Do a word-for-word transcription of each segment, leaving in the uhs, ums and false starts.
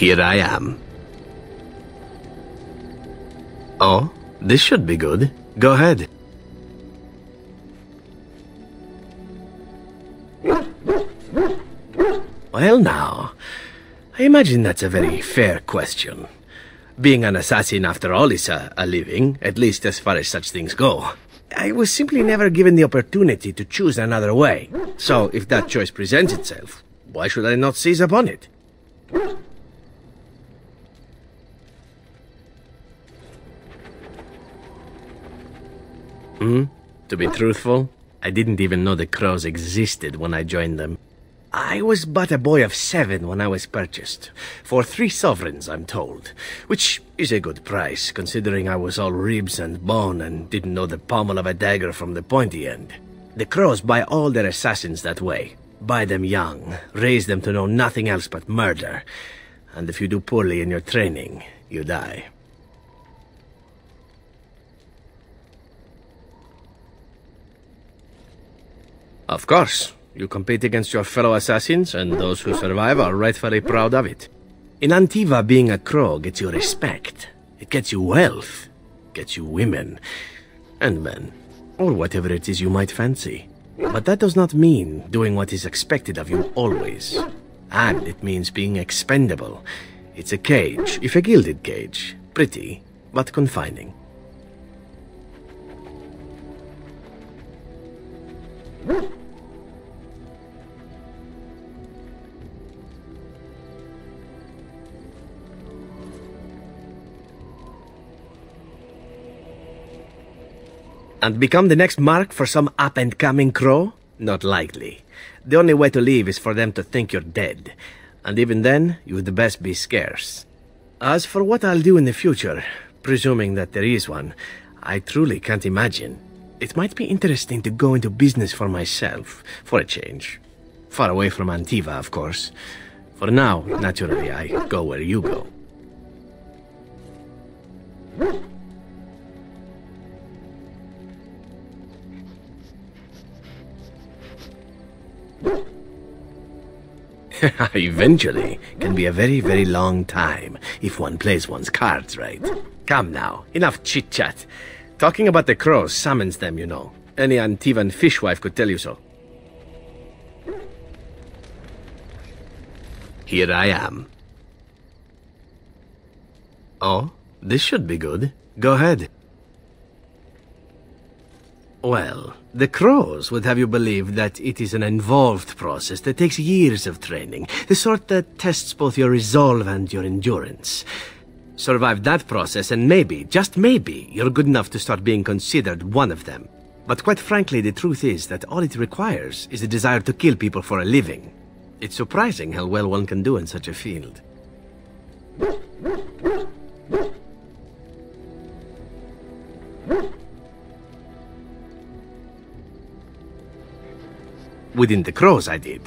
Here I am. Oh, this should be good. Go ahead. Well now, I imagine that's a very fair question. Being an assassin after all is a, a living, at least as far as such things go. I was simply never given the opportunity to choose another way. So if that choice presents itself, why should I not seize upon it? Hmm? To be truthful, I didn't even know the Crows existed when I joined them. I was but a boy of seven when I was purchased, for three sovereigns, I'm told, which is a good price, considering I was all ribs and bone and didn't know the pommel of a dagger from the pointy end. The Crows buy all their assassins that way. Buy them young, raise them to know nothing else but murder, and if you do poorly in your training, you die. Of course. You compete against your fellow assassins, and those who survive are rightfully proud of it. In Antiva, being a Crow gets you respect. It gets you wealth. Gets you women. And men. Or whatever it is you might fancy. But that does not mean doing what is expected of you always. And it means being expendable. It's a cage, if a gilded cage. Pretty, but confining. And become the next mark for some up-and-coming Crow? Not likely. The only way to leave is for them to think you're dead. And even then, you'd best be scarce. As for what I'll do in the future, presuming that there is one, I truly can't imagine. It might be interesting to go into business for myself, for a change. Far away from Antiva, of course. For now, naturally, I go where you go. Eventually can be a very, very long time, if one plays one's cards right. Come now, enough chit-chat. Talking about the Crows summons them, you know. Any Antivan fishwife could tell you so. Here I am. Oh, this should be good. Go ahead. Well, the Crows would have you believe that it is an involved process that takes years of training, the sort that tests both your resolve and your endurance. Survive that process and maybe, just maybe, you're good enough to start being considered one of them. But quite frankly, the truth is that all it requires is a desire to kill people for a living. It's surprising how well one can do in such a field. Within the Crows, I did.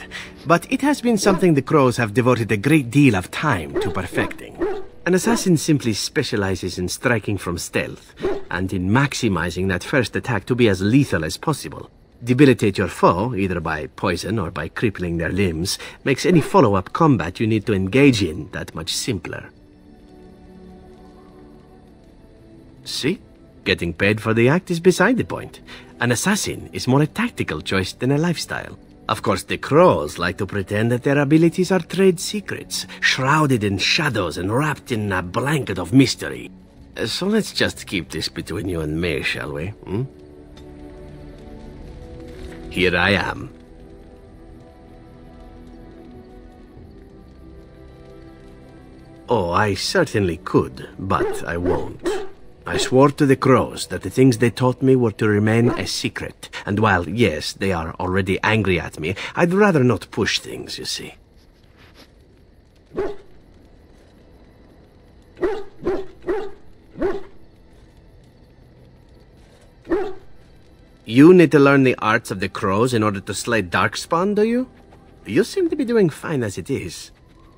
But it has been something the Crows have devoted a great deal of time to perfecting. An assassin simply specializes in striking from stealth, and in maximizing that first attack to be as lethal as possible. Debilitate your foe, either by poison or by crippling their limbs, makes any follow-up combat you need to engage in that much simpler. See? Getting paid for the act is beside the point. An assassin is more a tactical choice than a lifestyle. Of course, the Crows like to pretend that their abilities are trade secrets, shrouded in shadows and wrapped in a blanket of mystery. So let's just keep this between you and me, shall we? Hmm? Here I am. Oh, I certainly could, but I won't. I swore to the Crows that the things they taught me were to remain a secret. And while, yes, they are already angry at me, I'd rather not push things, you see. You need to learn the arts of the Crows in order to slay Darkspawn, do you? You seem to be doing fine as it is.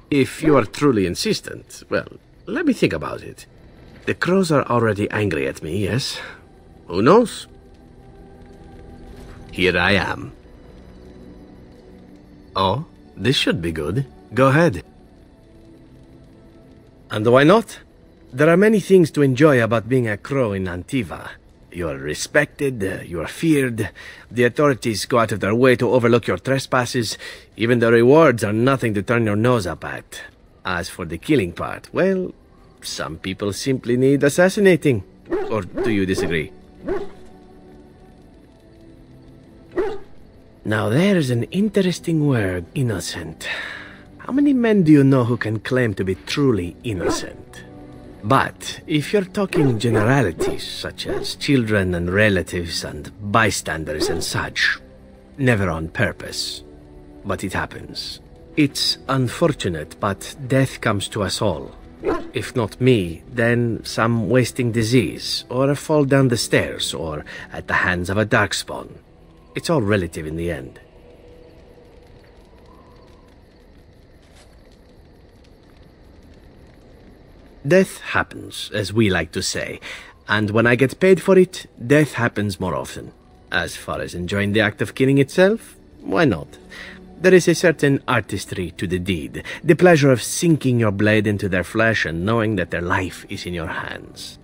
If you are truly insistent, well, let me think about it. The Crows are already angry at me, yes? Who knows? Here I am. Oh, this should be good. Go ahead. And why not? There are many things to enjoy about being a crow in Antiva. You are respected, you are feared, the authorities go out of their way to overlook your trespasses, even the rewards are nothing to turn your nose up at. As for the killing part, well, some people simply need assassinating. Or do you disagree? Now there's an interesting word, innocent. How many men do you know who can claim to be truly innocent? But if you're talking generalities such as children and relatives and bystanders and such, never on purpose, but it happens. It's unfortunate, but death comes to us all. If not me, then some wasting disease, or a fall down the stairs, or at the hands of a Darkspawn. It's all relative in the end. Death happens, as we like to say, and when I get paid for it, death happens more often. As far as enjoying the act of killing itself, why not? There is a certain artistry to the deed, the pleasure of sinking your blade into their flesh and knowing that their life is in your hands.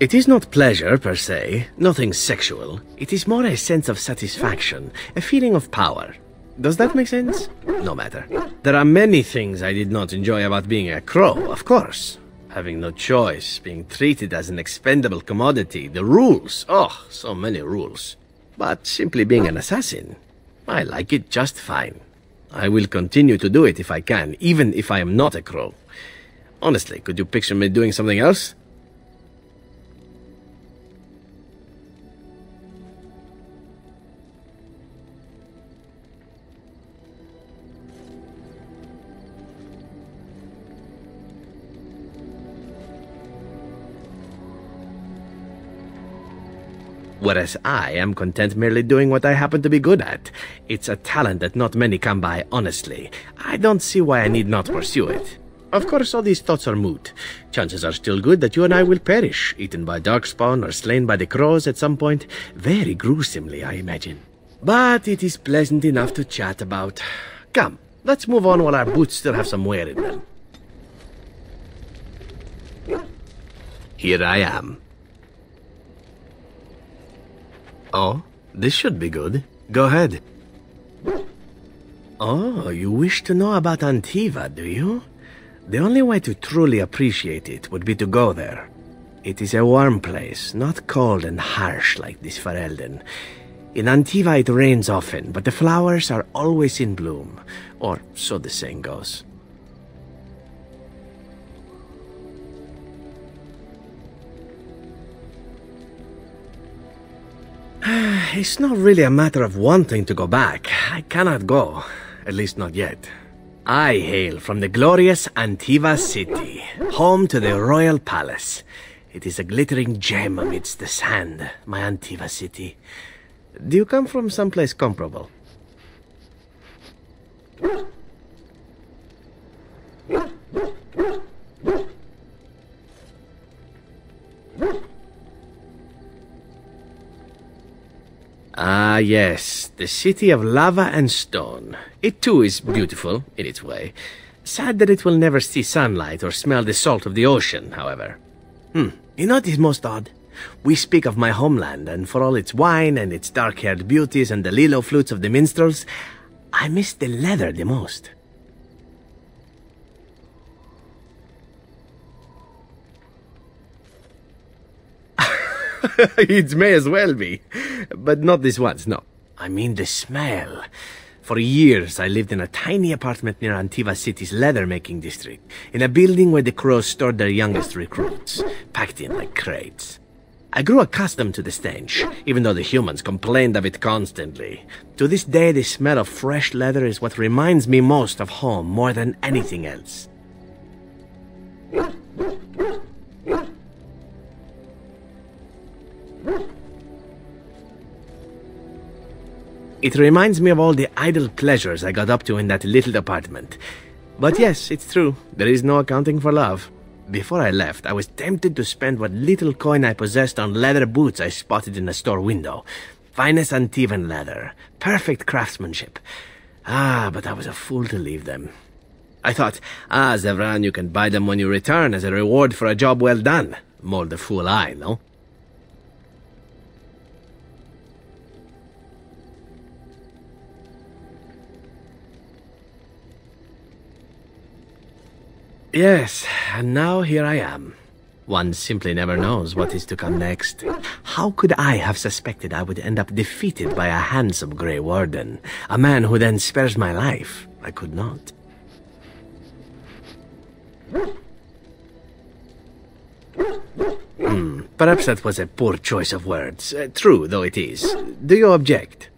It is not pleasure, per se, nothing sexual. It is more a sense of satisfaction, a feeling of power. Does that make sense? No matter. There are many things I did not enjoy about being a crow, of course. Having no choice, being treated as an expendable commodity, the rules, oh, so many rules. But simply being an assassin, I like it just fine. I will continue to do it if I can, even if I am not a crow. Honestly, could you picture me doing something else? Whereas I am content merely doing what I happen to be good at. It's a talent that not many come by, honestly. I don't see why I need not pursue it. Of course, all these thoughts are moot. Chances are still good that you and I will perish, eaten by Darkspawn or slain by the crows at some point. Very gruesomely, I imagine. But it is pleasant enough to chat about. Come, let's move on while our boots still have some wear in them. Here I am. Oh, this should be good. Go ahead. Oh, you wish to know about Antiva, do you? The only way to truly appreciate it would be to go there. It is a warm place, not cold and harsh like this Ferelden. In Antiva it rains often, but the flowers are always in bloom, or so the saying goes. It's not really a matter of wanting to go back. I cannot go, at least not yet. I hail from the glorious Antiva City, home to the Royal Palace. It is a glittering gem amidst the sand, my Antiva City. Do you come from someplace comparable? Ah, yes, the city of lava and stone. It too is beautiful, in its way. Sad that it will never see sunlight or smell the salt of the ocean, however. Hmm, you know what is most odd? We speak of my homeland, and for all its wine and its dark-haired beauties and the lilo flutes of the minstrels, I miss the leather the most. It may as well be, but not this once, no. I mean the smell. For years I lived in a tiny apartment near Antiva City's leather-making district, in a building where the crows stored their youngest recruits, packed in like crates. I grew accustomed to the stench, even though the humans complained of it constantly. To this day, the smell of fresh leather is what reminds me most of home more than anything else. It reminds me of all the idle pleasures I got up to in that little apartment. But yes, it's true, there is no accounting for love. Before I left, I was tempted to spend what little coin I possessed on leather boots I spotted in a store window. Finest Antivan leather. Perfect craftsmanship. Ah, but I was a fool to leave them. I thought, ah, Zevran, you can buy them when you return as a reward for a job well done. More the fool I, no? Yes, and now here I am. One simply never knows what is to come next. How could I have suspected I would end up defeated by a handsome Grey Warden, a man who then spares my life? I could not. Hmm, perhaps that was a poor choice of words. Uh, true, though it is. Do you object?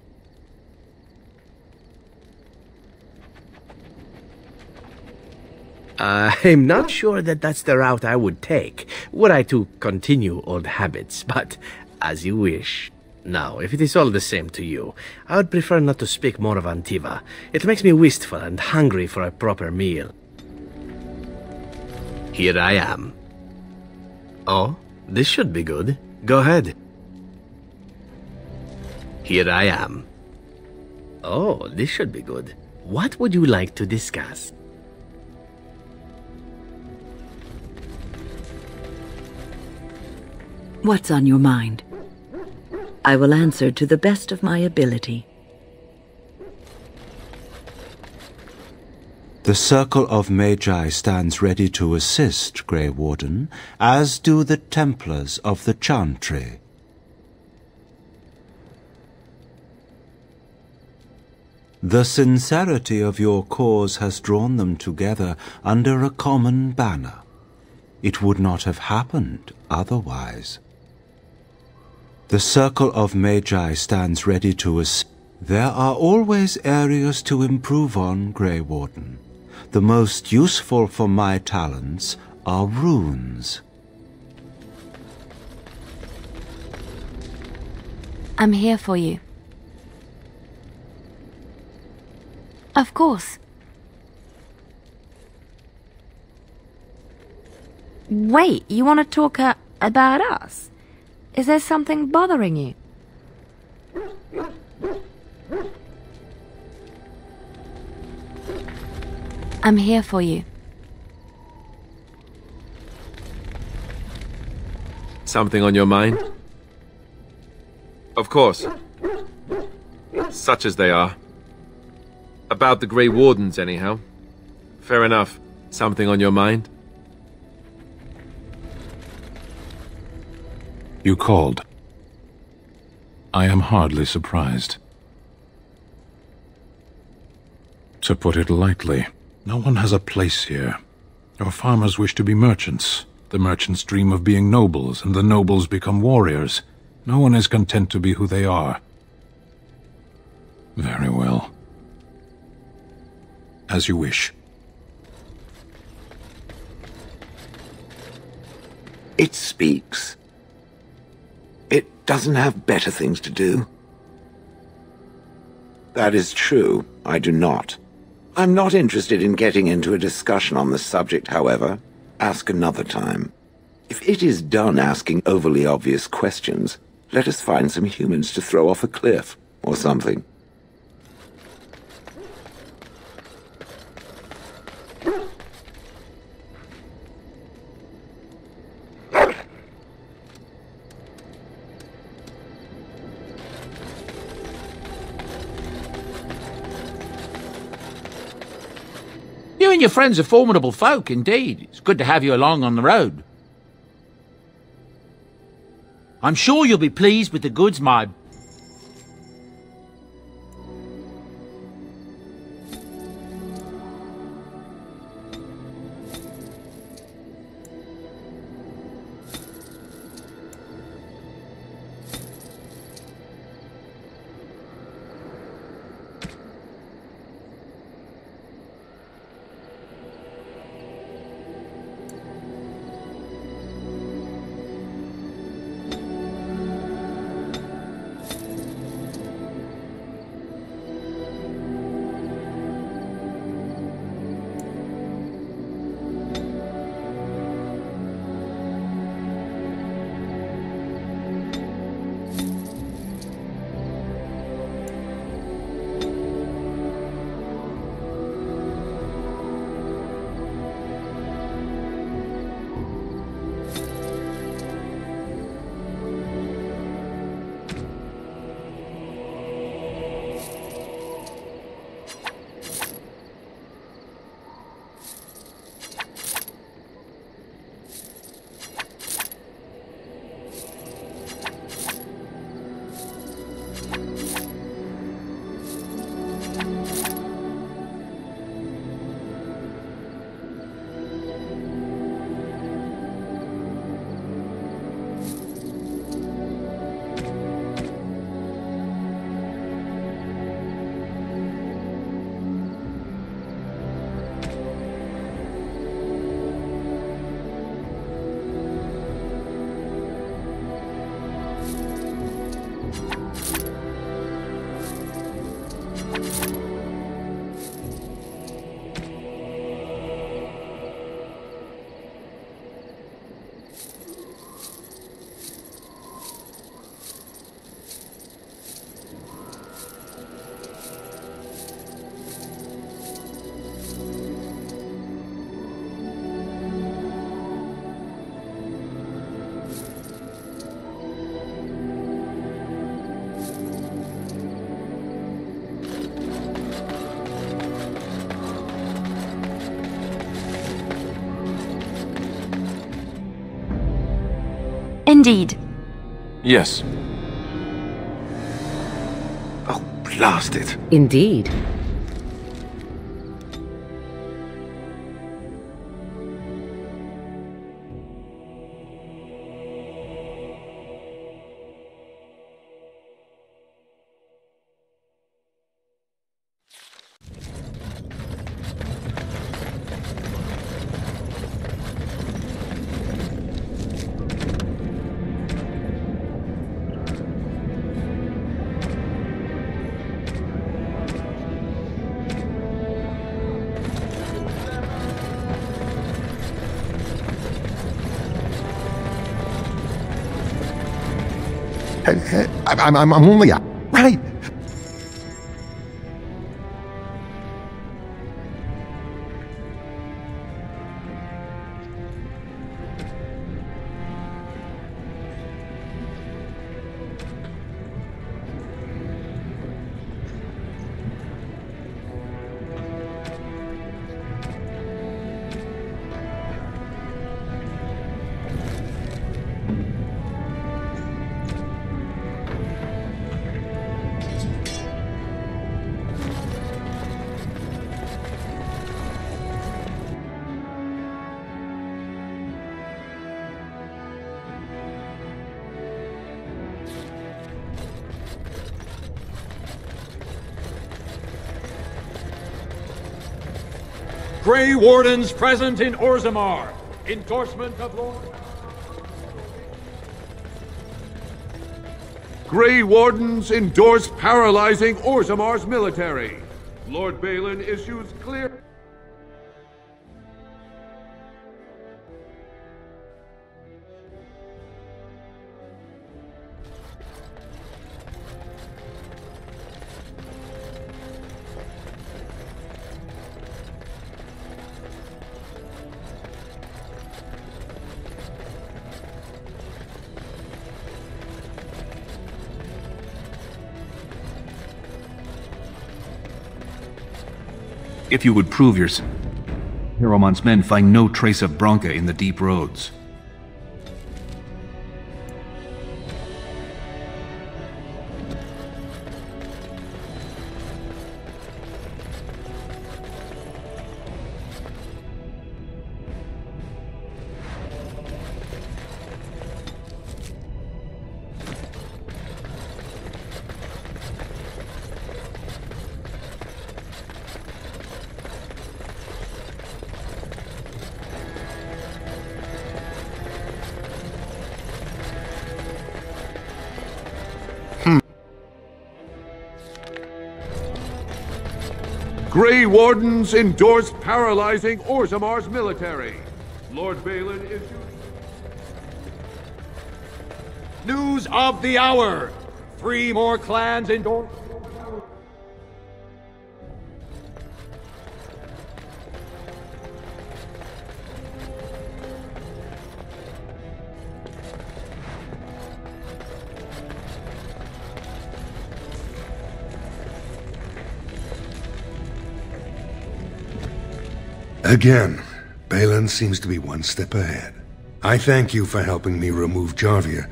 Uh, I'm not sure that that's the route I would take, were I to continue old habits, but as you wish. Now, if it is all the same to you, I would prefer not to speak more of Antiva. It makes me wistful and hungry for a proper meal. Here I am. Oh, this should be good. Go ahead. Here I am. Oh, this should be good. What would you like to discuss? What's on your mind? I will answer to the best of my ability. The Circle of Magi stands ready to assist, Grey Warden, as do the Templars of the Chantry. The sincerity of your cause has drawn them together under a common banner. It would not have happened otherwise. The Circle of Magi stands ready to us. There are always areas to improve on, Grey Warden. The most useful for my talents are runes. I'm here for you. Of course. Wait, you want to talk uh, about us? Is there something bothering you? I'm here for you. Something on your mind? Of course. Such as they are. About the Grey Wardens, anyhow. Fair enough. Something on your mind? You called. I am hardly surprised. To put it lightly, no one has a place here. Your farmers wish to be merchants. The merchants dream of being nobles, and the nobles become warriors. No one is content to be who they are. Very well. As you wish. It speaks. It doesn't have better things to do. That is true, I do not. I'm not interested in getting into a discussion on the subject, however. Ask another time. If it is done asking overly obvious questions, let us find some humans to throw off a cliff or something. Your friends are formidable folk, indeed. It's good to have you along on the road. I'm sure you'll be pleased with the goods, my... indeed. Yes. Oh, blast it. Indeed. I'm, I'm, I'm only a... Right! Grey Wardens present in Orzammar. Endorsement of Lord... Grey Wardens endorse paralyzing Orzammar's military. Lord Bhelen issues clear... If you would prove yourself, Hieromont's men find no trace of Branka in the deep roads. Grey Wardens endorse paralyzing Orzammar's military. Lord Bhelen issues... News of the hour! Three more clans endorse... Again, Bhelen seems to be one step ahead. I thank you for helping me remove Jarvia,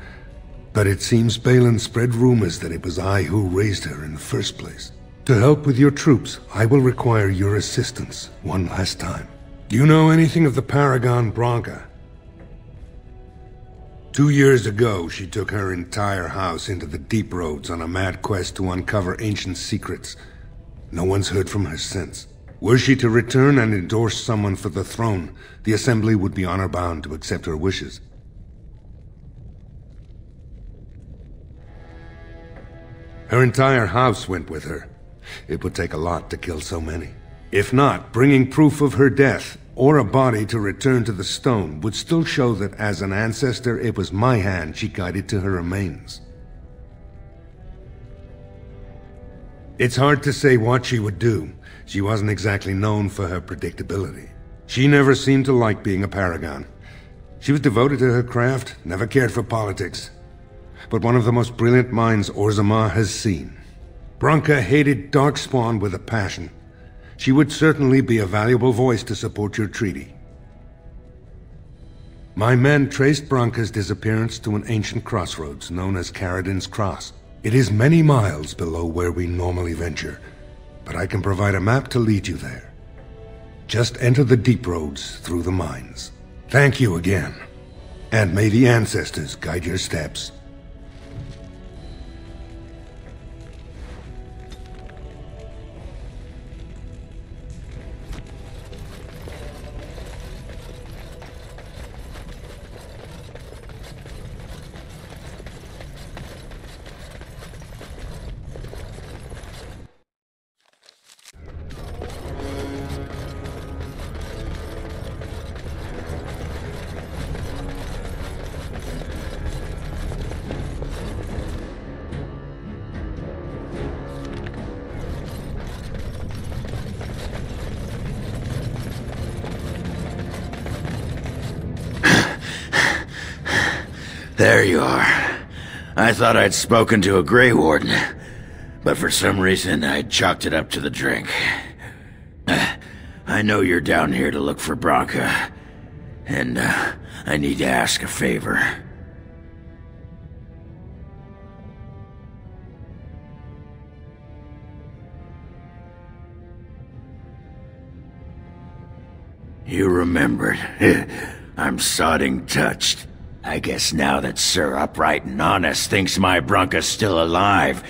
but it seems Bhelen spread rumors that it was I who raised her in the first place. To help with your troops, I will require your assistance one last time. Do you know anything of the Paragon Bronca? Two years ago, she took her entire house into the deep roads on a mad quest to uncover ancient secrets. No one's heard from her since. Were she to return and endorse someone for the throne, the Assembly would be honor-bound to accept her wishes. Her entire house went with her. It would take a lot to kill so many. If not, bringing proof of her death, or a body to return to the stone, would still show that as an ancestor, it was my hand she guided to her remains. It's hard to say what she would do. She wasn't exactly known for her predictability. She never seemed to like being a paragon. She was devoted to her craft, never cared for politics. But one of the most brilliant minds Orzammar has seen. Branka hated Darkspawn with a passion. She would certainly be a valuable voice to support your treaty. My men traced Branka's disappearance to an ancient crossroads known as Caridin's Cross. It is many miles below where we normally venture, but I can provide a map to lead you there. Just enter the deep roads through the mines. Thank you again, and may the ancestors guide your steps. There you are. I thought I'd spoken to a Grey Warden, but for some reason I chalked it up to the drink. Uh, I know you're down here to look for Branka, and uh, I need to ask a favor. You remembered. I'm sodding touched. I guess now that Sir Upright and Honest thinks my Branka's still alive,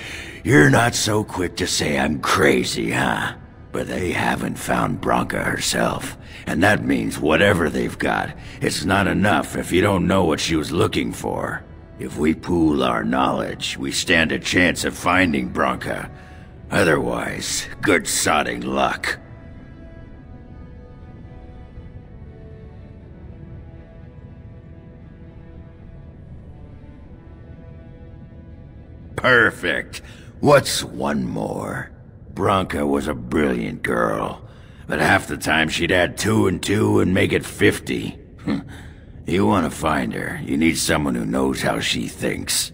you're not so quick to say I'm crazy, huh? But they haven't found Branka herself, and that means whatever they've got, it's not enough if you don't know what she was looking for. If we pool our knowledge, we stand a chance of finding Branka. Otherwise, good sodding luck. Perfect. What's one more? Branka was a brilliant girl, but half the time she'd add two and two and make it fifty. You want to find her, you need someone who knows how she thinks.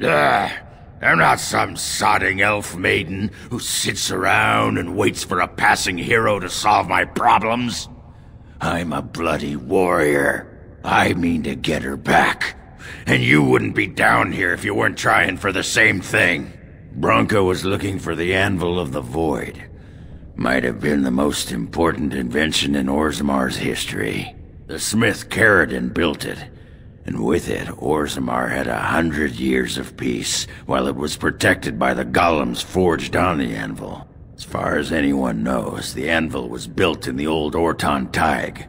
Ugh. I'm not some sodding elf maiden who sits around and waits for a passing hero to solve my problems. I'm a bloody warrior. I mean to get her back. And you wouldn't be down here if you weren't trying for the same thing. Branka was looking for the Anvil of the Void. Might have been the most important invention in Orzammar's history. The smith Caridin built it. And with it, Orzammar had a hundred years of peace, while it was protected by the golems forged on the anvil. As far as anyone knows, the anvil was built in the old Ortan Thaig.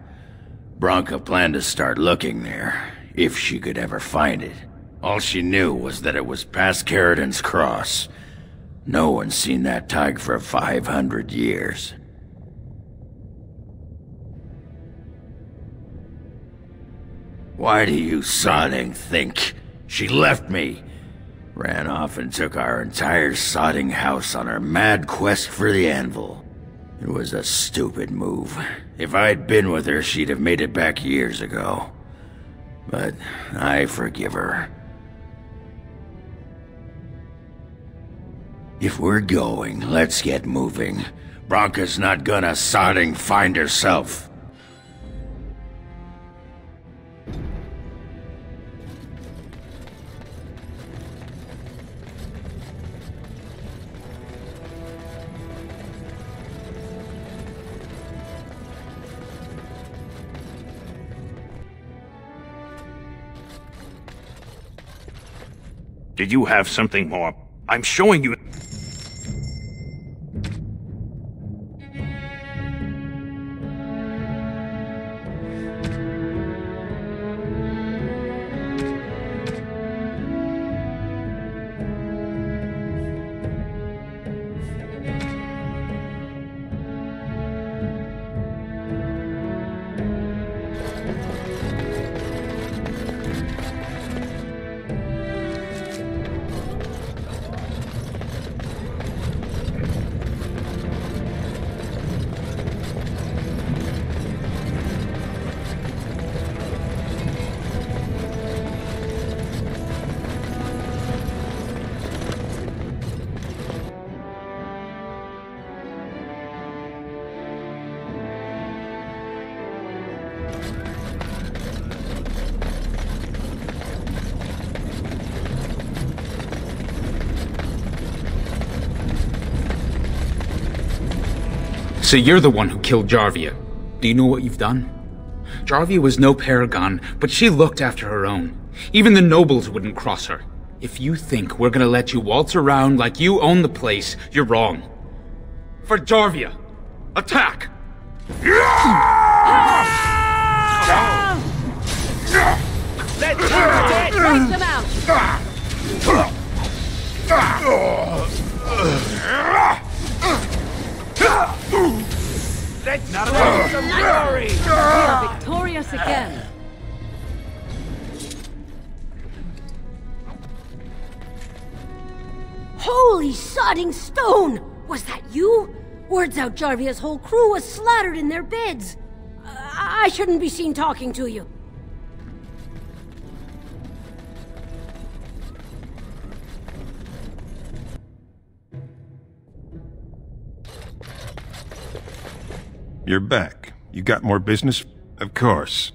Branka planned to start looking there, if she could ever find it. All she knew was that it was past Caridin's Cross. No one's seen that Thaig for five hundred years. Why do you sodding think? She left me, ran off and took our entire sodding house on her mad quest for the anvil. It was a stupid move. If I'd been with her, she'd have made it back years ago. But I forgive her. If we're going, let's get moving. Branka's not gonna sodding find herself. Did you have something more? I'm showing you. So you're the one who killed Jarvia. Do you know what you've done? Jarvia was no paragon, but she looked after her own. Even the nobles wouldn't cross her. If you think we're gonna let you waltz around like you own the place, you're wrong. For Jarvia! Attack! Let's dead! Break them out! Let's not allow some glory! We are victorious again! Holy sodding stone! Was that you? Word's out Jarvia's whole crew was slaughtered in their beds. I, I shouldn't be seen talking to you. You're back. You got more business? Of course.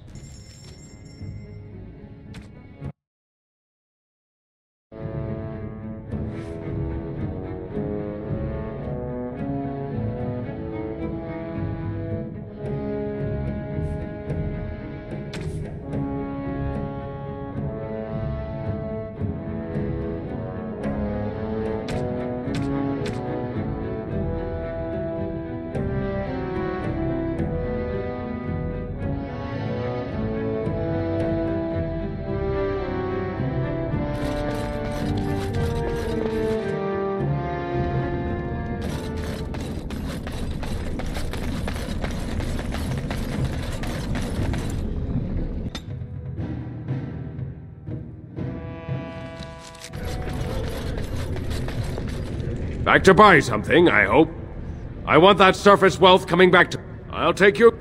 Back to buy something, I hope. I want that surface wealth coming back to... I'll take you...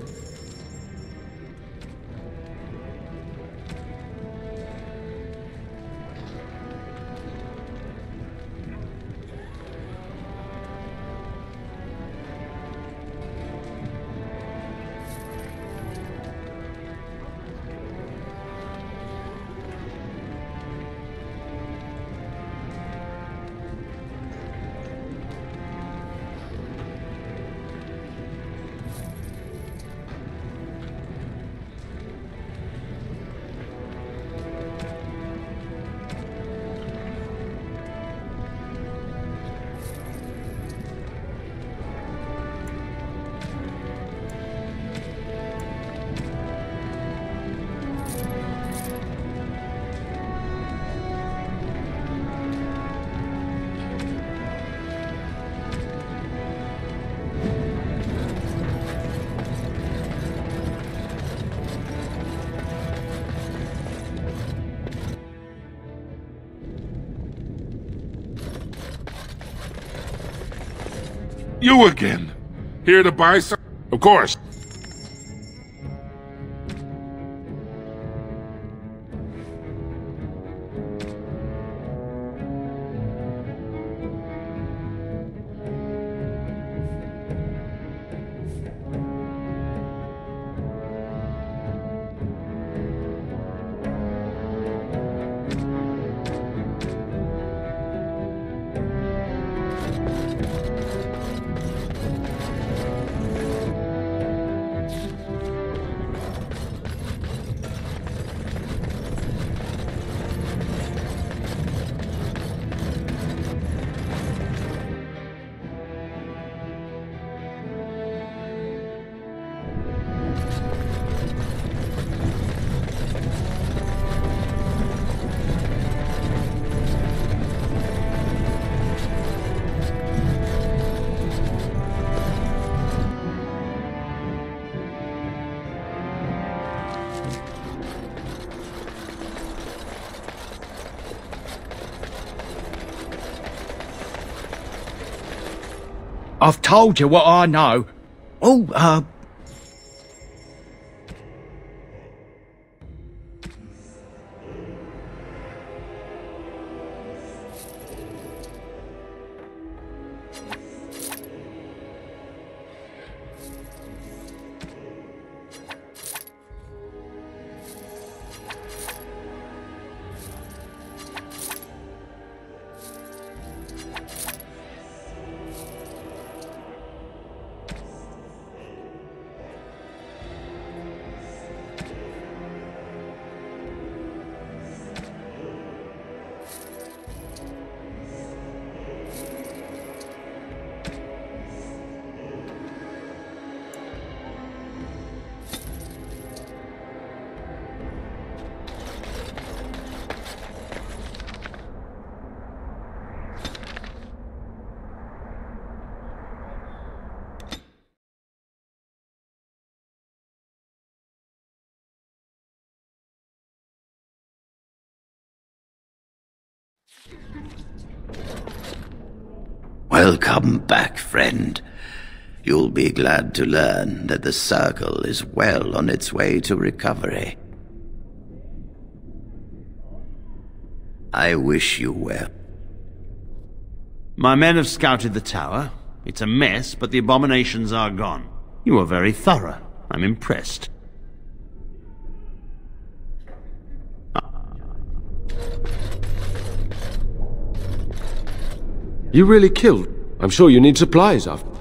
You again? Here to buy some? Of course. I've told you what I know. Oh, uh... Welcome back, friend. You'll be glad to learn that the Circle is well on its way to recovery. I wish you well. My men have scouted the tower. It's a mess, but the abominations are gone. You are very thorough. I'm impressed. You really killed. I'm sure you need supplies after.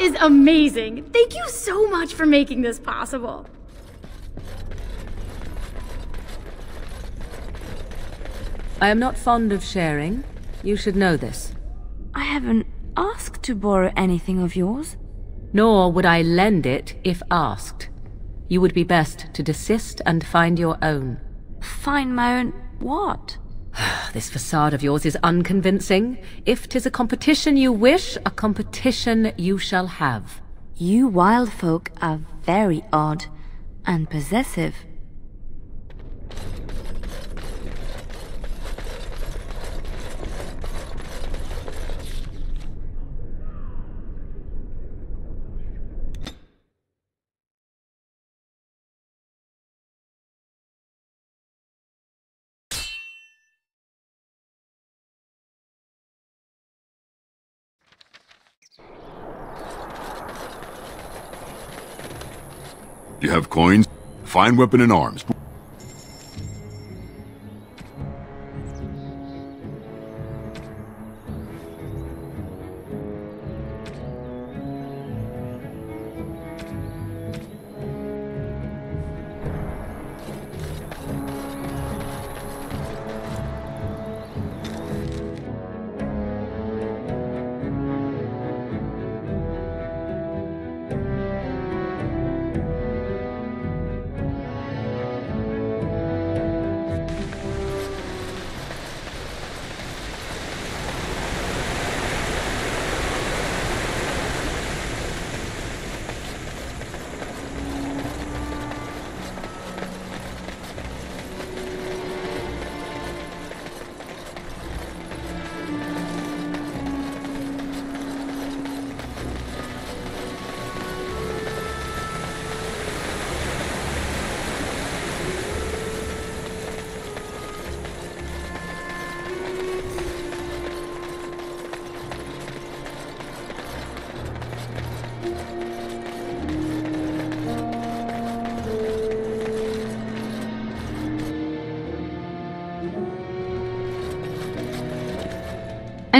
Is amazing. Thank you so much for making this possible. I am not fond of sharing. You should know this. I haven't asked to borrow anything of yours. Nor would I lend it if asked. You would be best to desist and find your own. Find my own what? This facade of yours is unconvincing. If 'tis a competition you wish, a competition you shall have. You wild folk are very odd and possessive. You have coins, fine weapon and arms.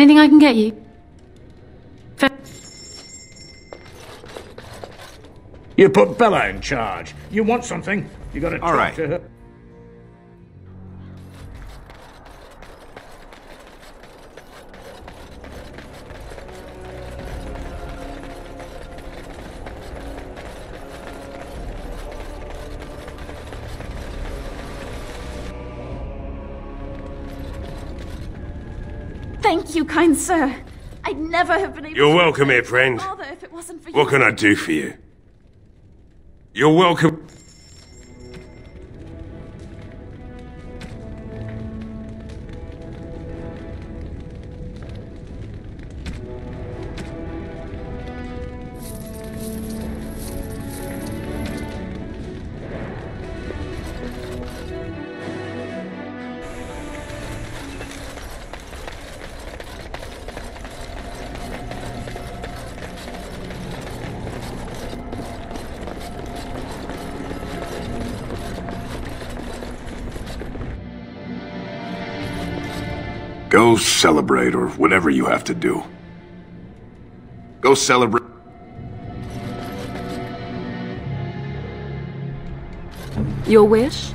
Anything I can get you? Fair. You put Bella in charge. You want something? You gotta talk right. to her. Kind sir, I'd never have been able. You're welcome here, friend. If it wasn't for you. What can I do for you? You're welcome. Go celebrate, or whatever you have to do. Go celebrate. Your wish?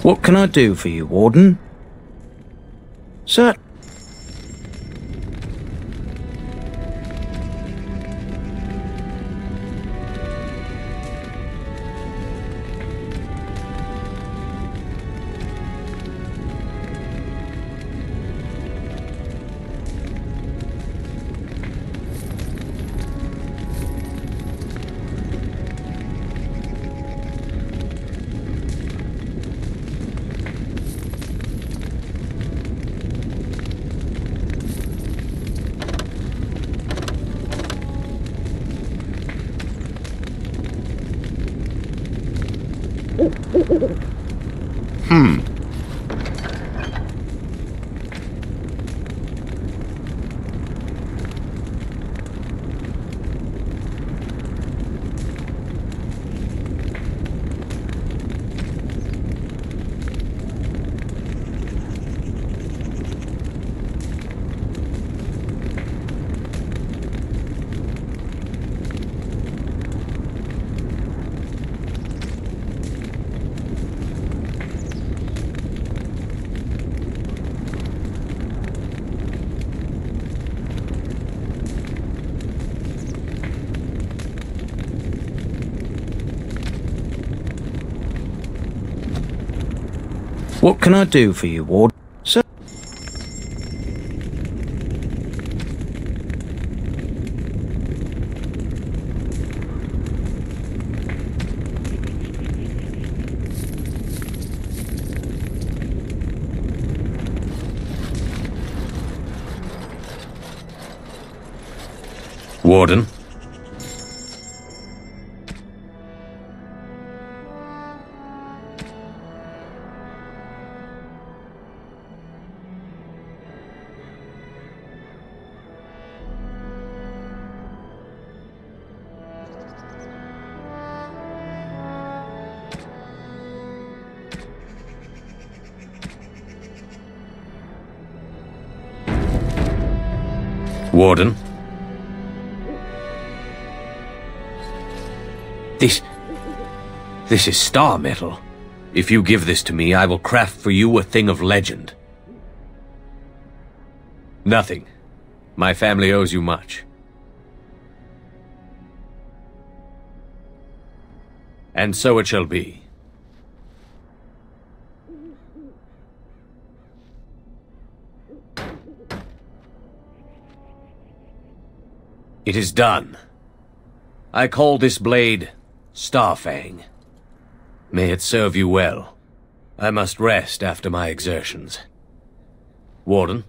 What can I do for you, Warden? Sir? What can I do for you, Ward? Sir? Warden? Warden. This... This is star metal. If you give this to me, I will craft for you a thing of legend. Nothing. My family owes you much. And so it shall be. It is done. I call this blade Starfang. May it serve you well. I must rest after my exertions. Warden?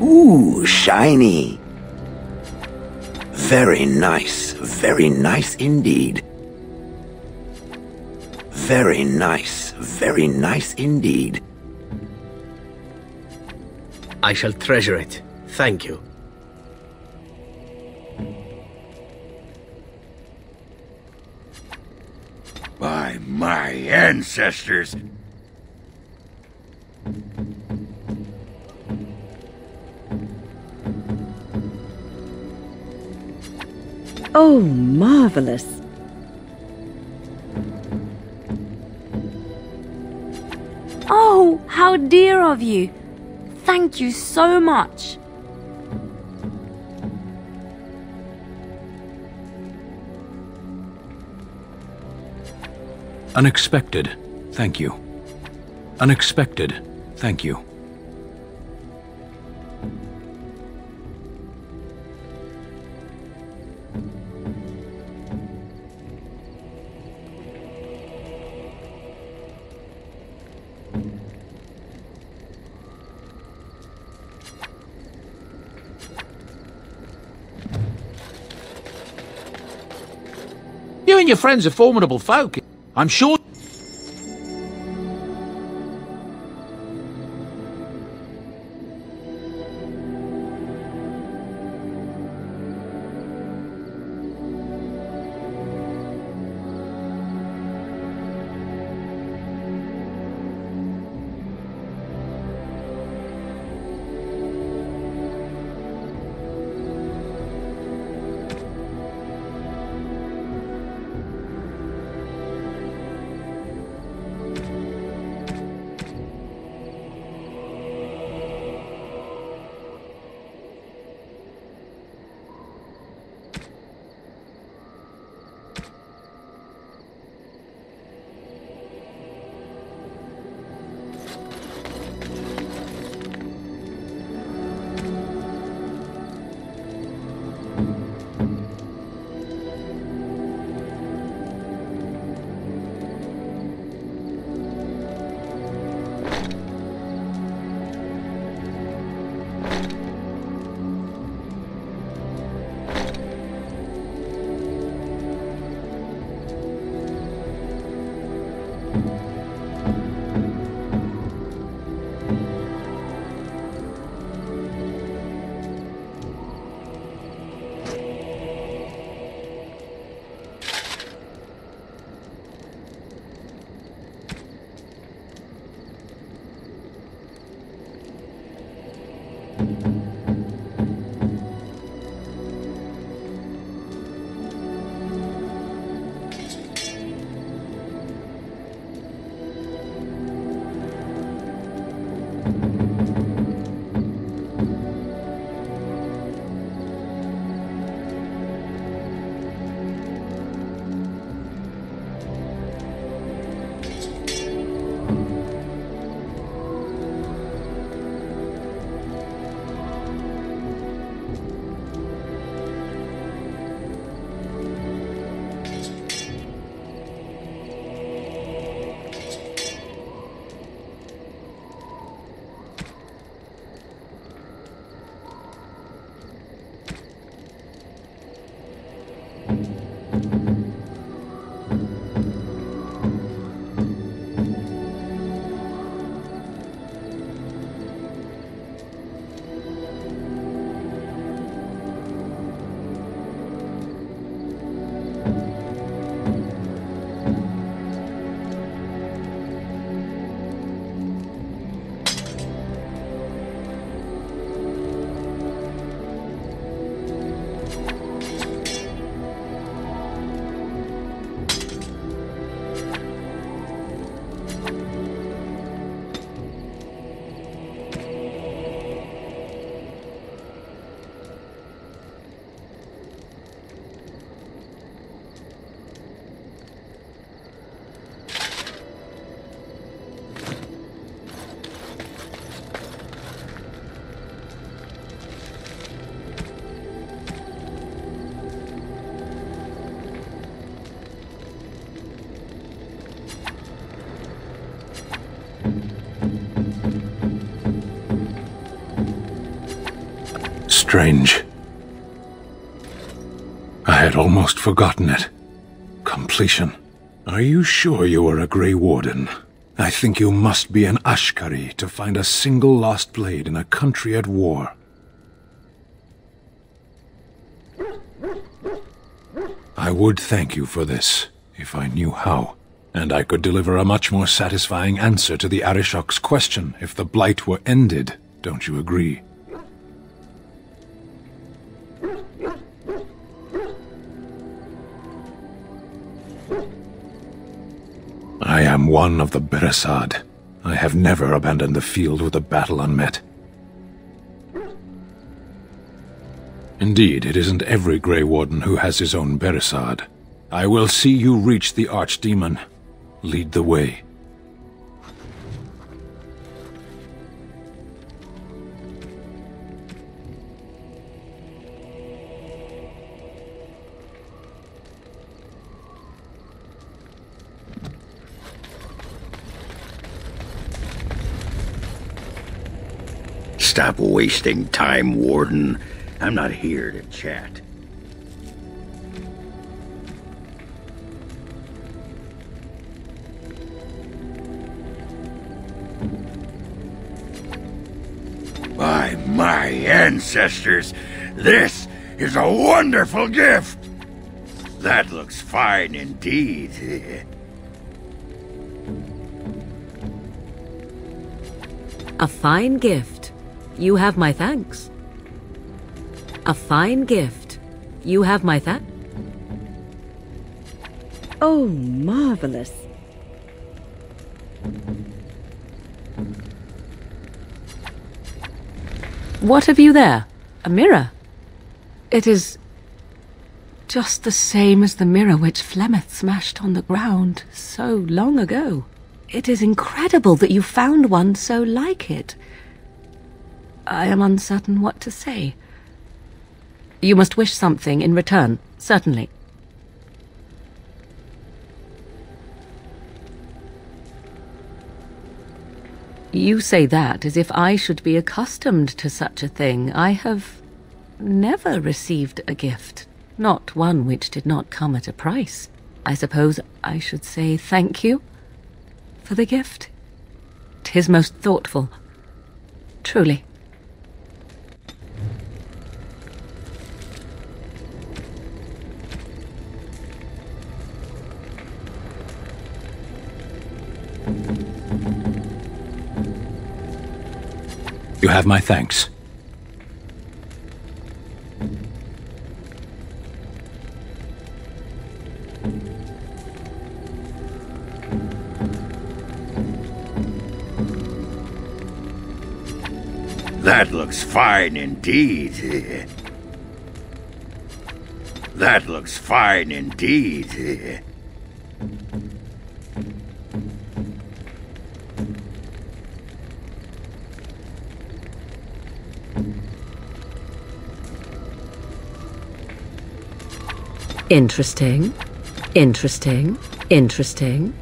Ooh, shiny. Very nice, very nice indeed. Very nice, very nice indeed. I shall treasure it. Thank you. By my ancestors! Oh, marvelous. Oh, how dear of you. Thank you so much. Unexpected, thank you. Unexpected, thank you. Your friends are formidable folk, I'm sure. strange. I had almost forgotten it. Completion. Are you sure you are a Grey Warden? I think you must be an Ashkari to find a single lost blade in a country at war. I would thank you for this, if I knew how. And I could deliver a much more satisfying answer to the Arishok's question if the Blight were ended, don't you agree? I am one of the Beresaad. I have never abandoned the field with a battle unmet. Indeed, it isn't every Grey Warden who has his own Beresaad. I will see you reach the Archdemon. Lead the way. Stop wasting time, Warden. I'm not here to chat. By my ancestors, this is a wonderful gift! That looks fine indeed. A fine gift. You have my thanks. A fine gift. You have my thanks. Oh, marvelous. What have you there? A mirror? It is just the same as the mirror which Flemeth smashed on the ground so long ago. It is incredible that you found one so like it. I am uncertain what to say. You must wish something in return, certainly. You say that as if I should be accustomed to such a thing. I have never received a gift, not one which did not come at a price. I suppose I should say thank you for the gift. 'Tis most thoughtful, truly. You have my thanks. That looks fine indeed. That looks fine indeed. Interesting, interesting, interesting.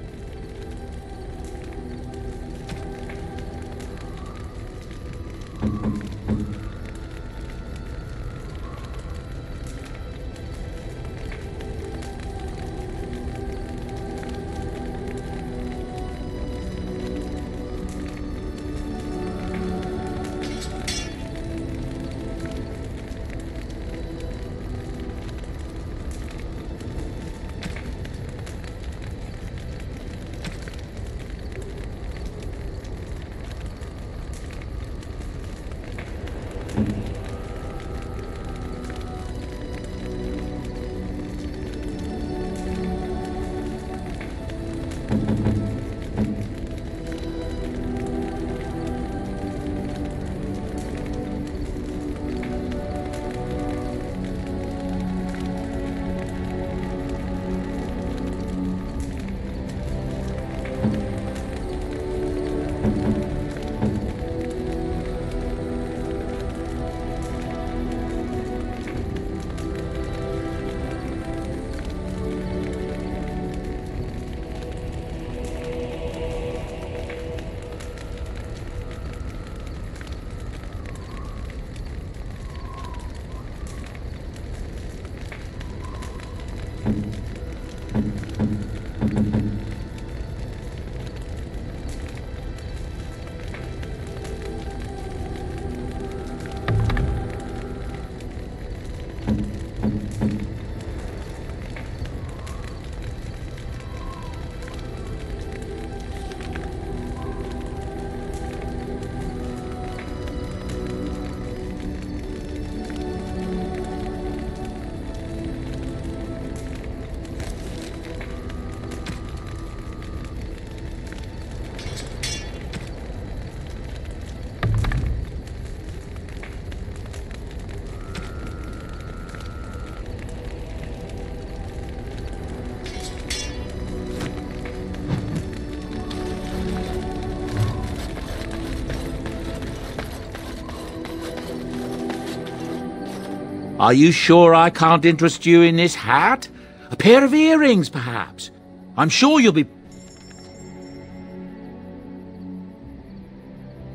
Are you sure I can't interest you in this hat? A pair of earrings, perhaps? I'm sure you'll be...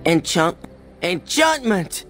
Enchant... enchantment!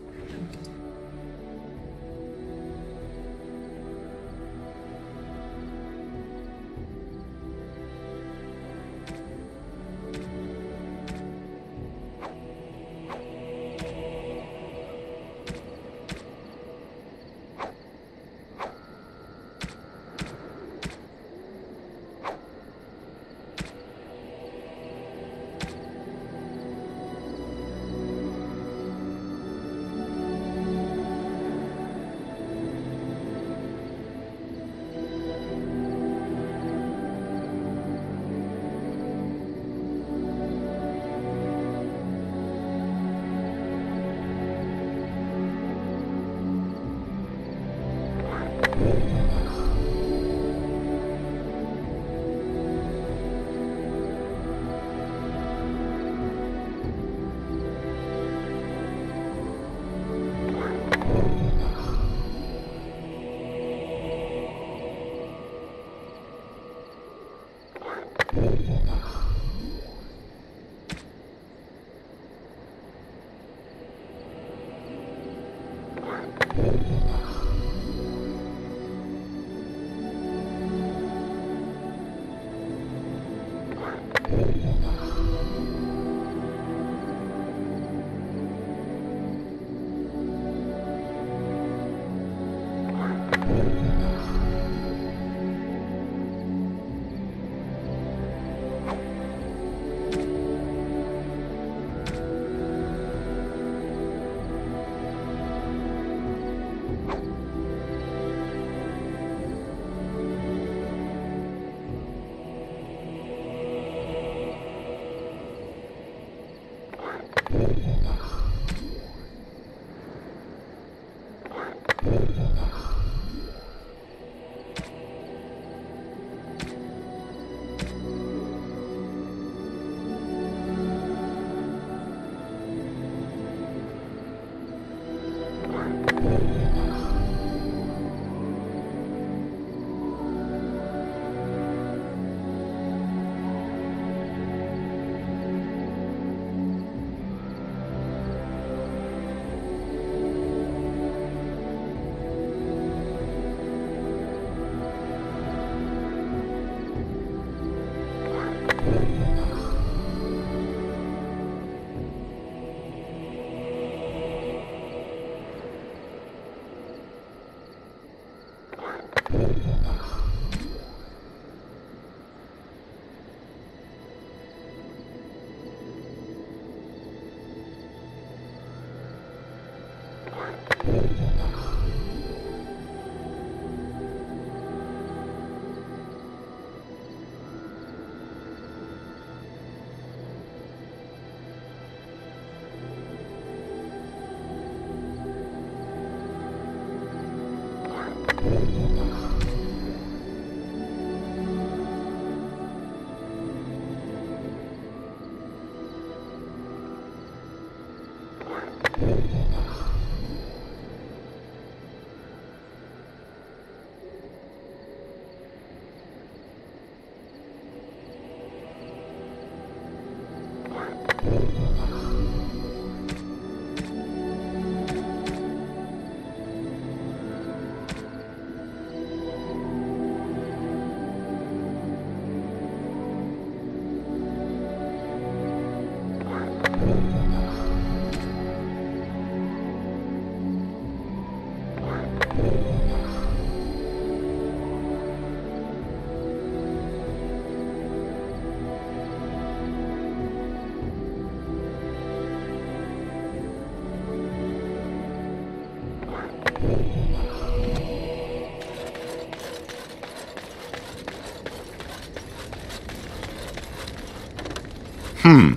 Hmm.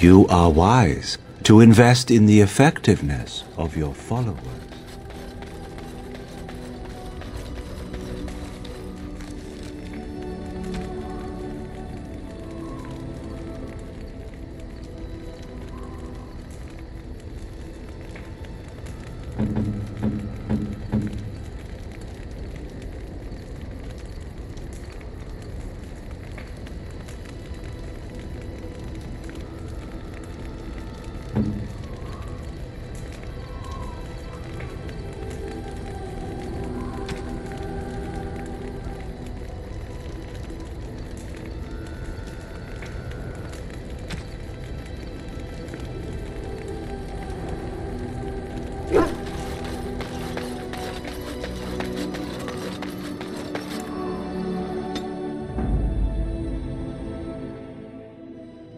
You are wise. to invest in the effectiveness of your followers.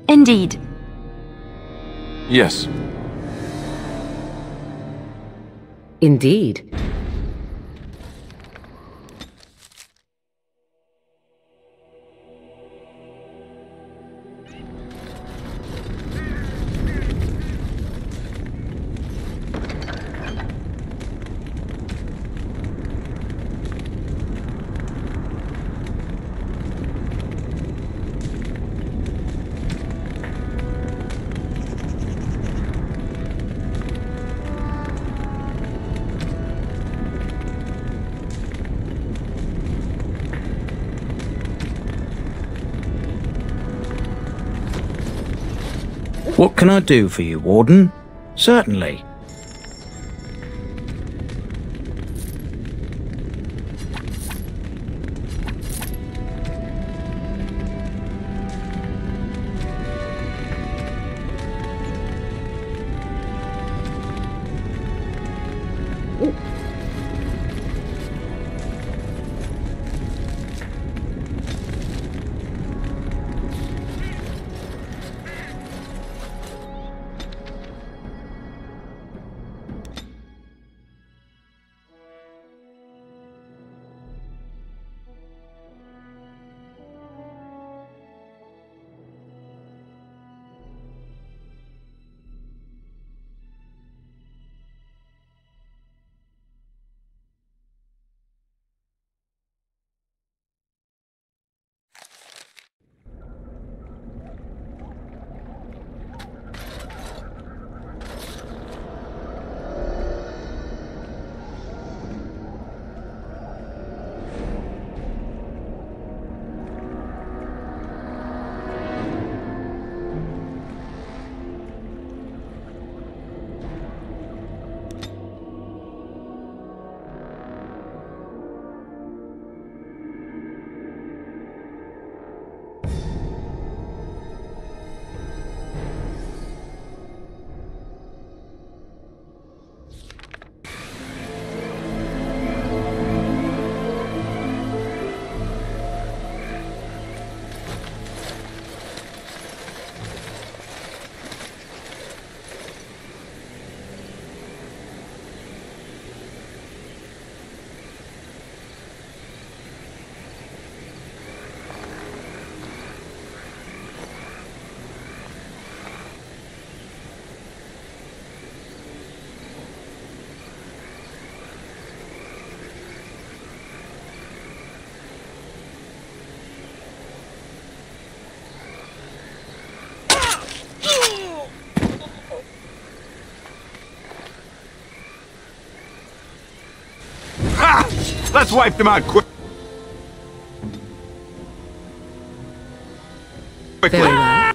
Indeed. Yes. Indeed. What can I do for you, Warden? Certainly. Let's wipe them out quick. Quickly. Ah!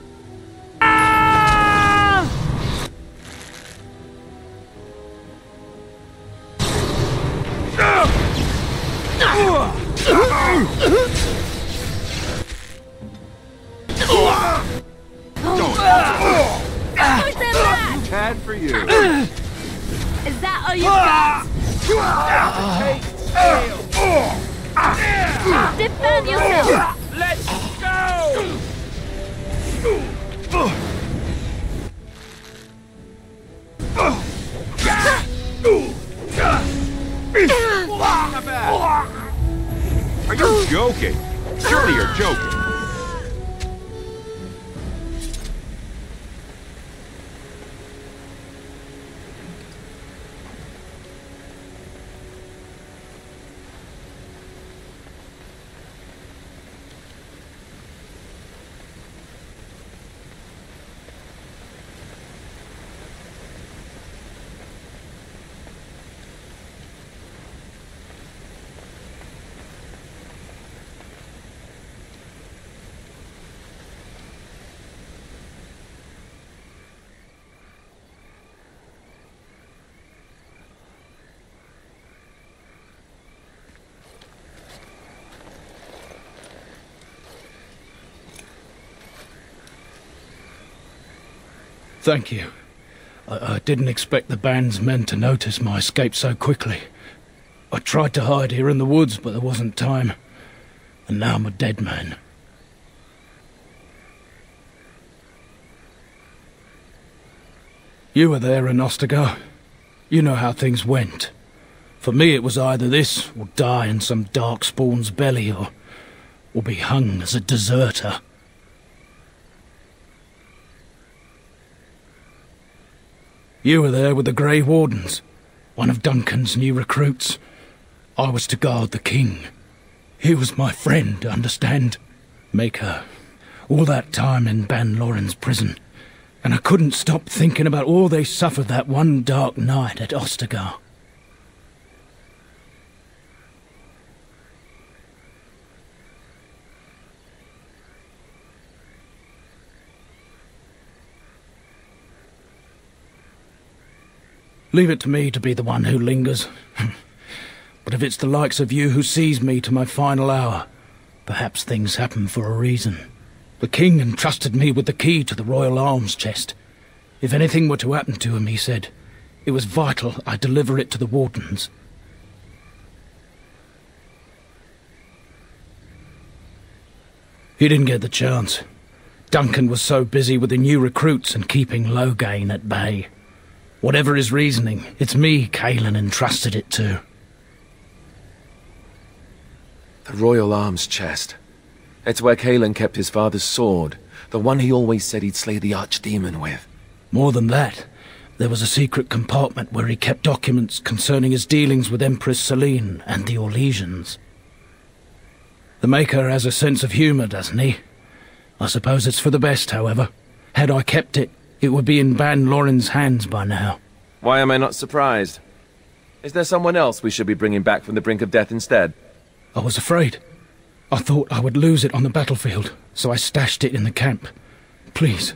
Ah! Tad for you. Is that all you got? Ah! Defend yourself! Let's go! Are you joking? Surely you're joking. Thank you. I, I didn't expect the band's men to notice my escape so quickly. I tried to hide here in the woods, but there wasn't time. And now I'm a dead man. You were there in Ostagar. You know how things went. For me it was either this, or die in some darkspawn's belly, or... or be hung as a deserter. You were there with the Grey Wardens, one of Duncan's new recruits. I was to guard the king. He was my friend, understand? Maker. All that time in Ban Loren's prison. And I couldn't stop thinking about all they suffered that one dark night at Ostagar. Leave it to me to be the one who lingers. But if it's the likes of you who sees me to my final hour, perhaps things happen for a reason. The king entrusted me with the key to the Royal Arms Chest. If anything were to happen to him, he said, it was vital I deliver it to the Wardens. He didn't get the chance. Duncan was so busy with the new recruits and keeping Loghain at bay. Whatever his reasoning, it's me Cailan entrusted it to. The Royal Arms Chest. It's where Cailan kept his father's sword, the one he always said he'd slay the Archdemon with. More than that, there was a secret compartment where he kept documents concerning his dealings with Empress Selene and the Orlesians. The Maker has a sense of humor, doesn't he? I suppose it's for the best, however. Had I kept it, it would be in Ban Loren's hands by now. Why am I not surprised? Is there someone else we should be bringing back from the brink of death instead? I was afraid. I thought I would lose it on the battlefield, so I stashed it in the camp. Please,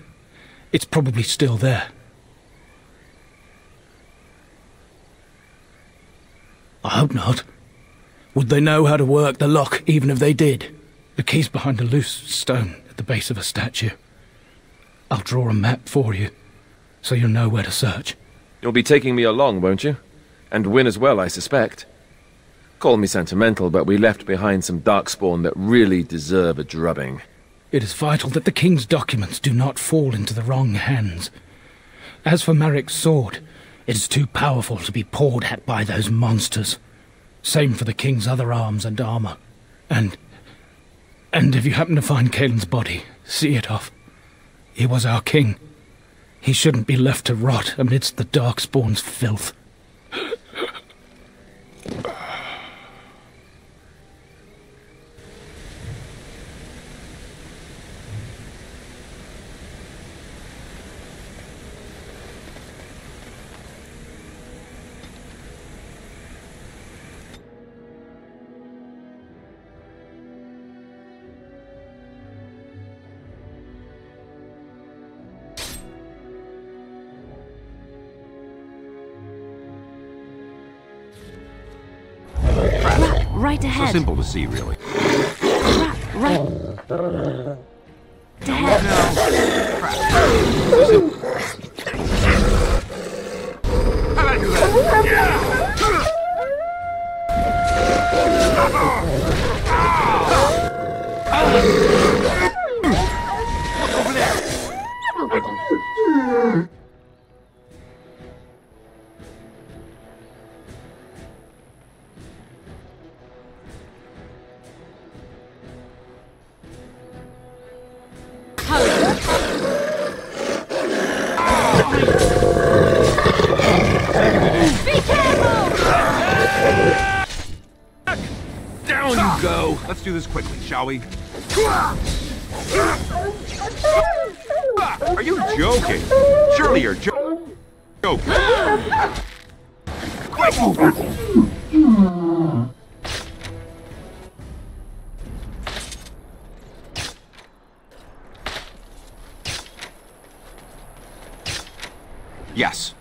it's probably still there. I hope not. Would they know how to work the lock even if they did? The key's behind a loose stone at the base of a statue. I'll draw a map for you, so you'll know where to search. You'll be taking me along, won't you? And Wynn as well, I suspect. Call me sentimental, but we left behind some darkspawn that really deserve a drubbing. It is vital that the king's documents do not fall into the wrong hands. As for Maric's sword, it is too powerful to be pawed at by those monsters. Same for the king's other arms and armor. And... and if you happen to find Caelan's body, see it off. He was our king. He shouldn't be left to rot amidst the Darkspawn's filth. Right ahead. So simple to see, really. Crap, right. To head. No. Crap. So simple. How about you then? Yeah. Over there. Let's do this quickly, shall we? Are you joking? Surely you're jo- joking. Quick! Yes.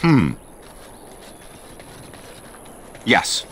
Hmm. Yes.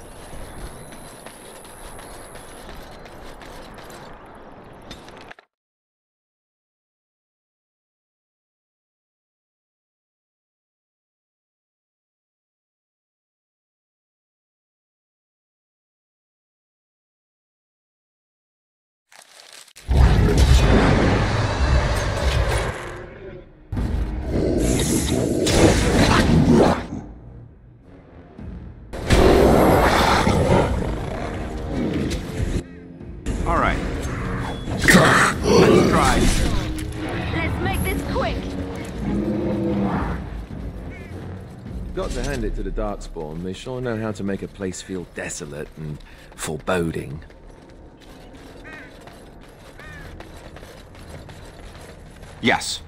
It to the Darkspawn, they sure know how to make a place feel desolate and foreboding. Yes.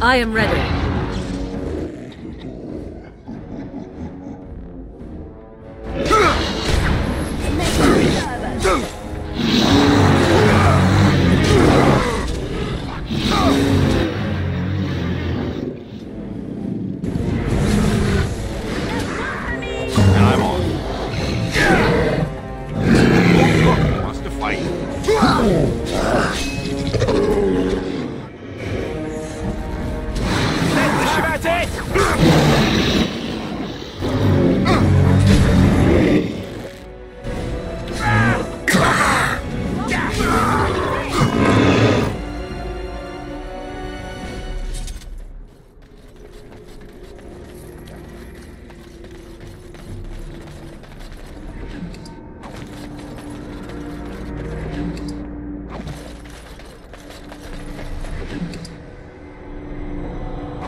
I am ready.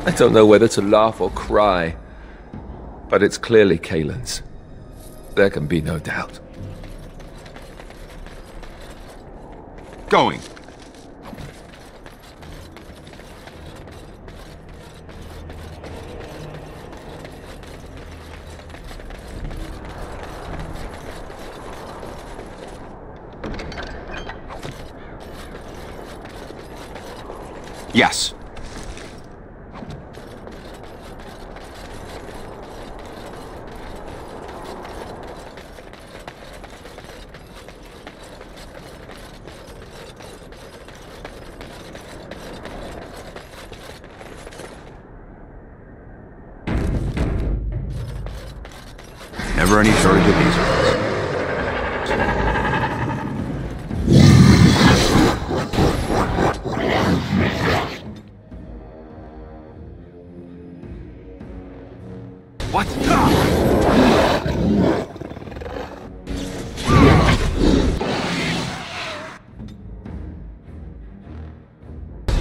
I don't know whether to laugh or cry, but it's clearly Caelan's. There can be no doubt. Going. Yes. Any shortage of these. What?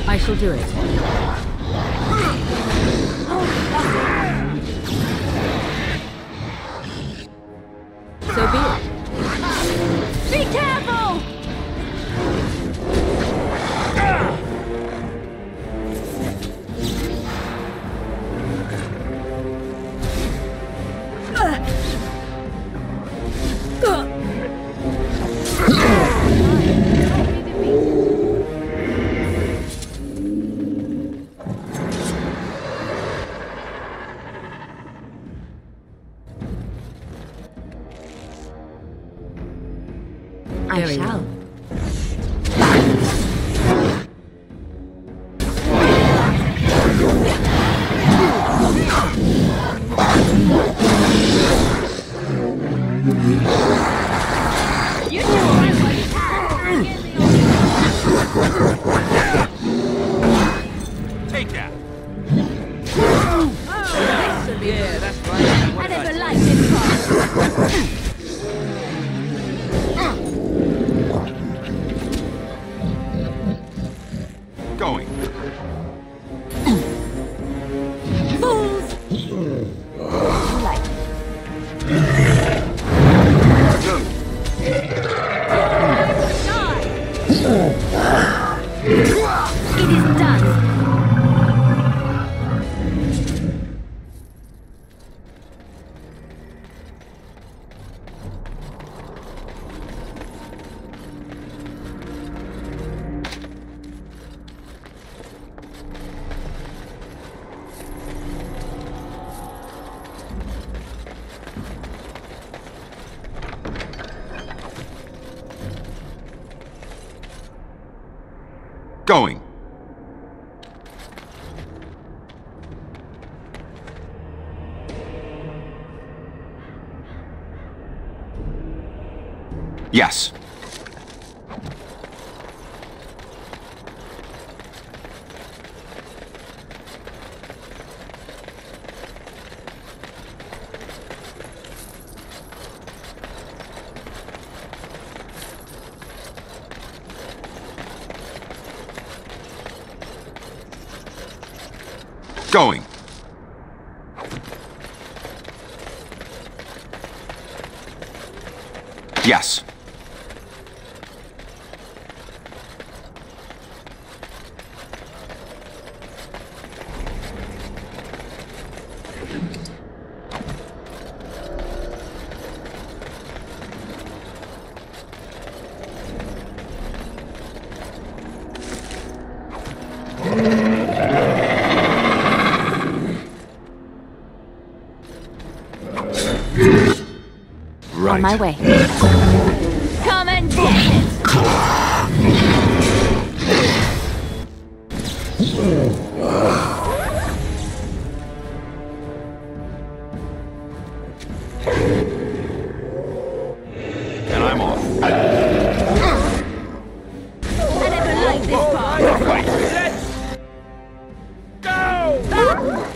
I shall do it. Yeah. It is done. Going. Yes. Going. Yes. My way. Come and get it. And I'm off. I never liked this part. Right. Let's go! Ah.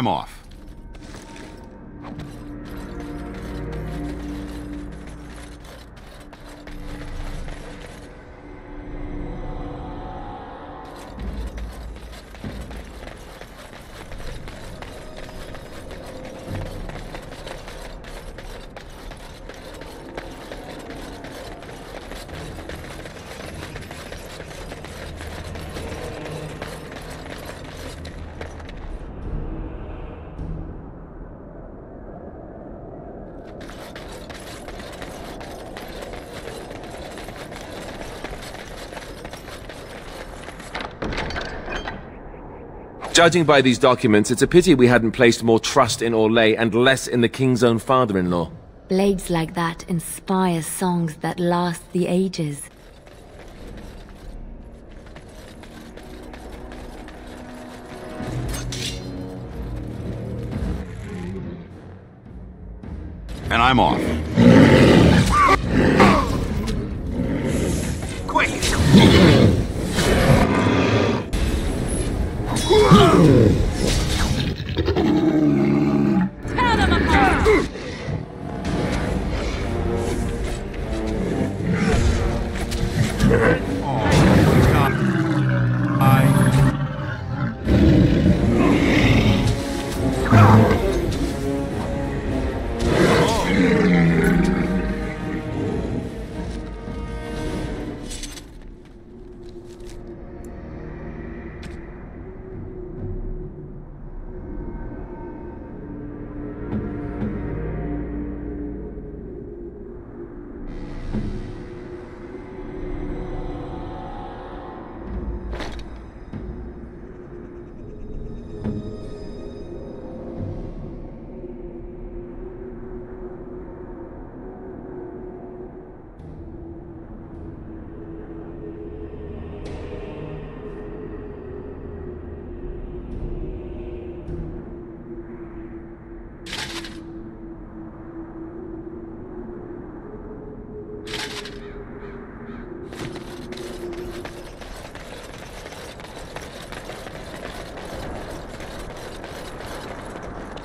I'm off. Judging by these documents, it's a pity we hadn't placed more trust in Orlais and less in the king's own father-in-law. Blades like that inspire songs that last the ages. And I'm off. Quick! Tear them apart! Oh, God. I... Oh.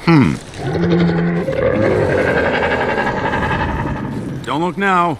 Hmm. Don't look now.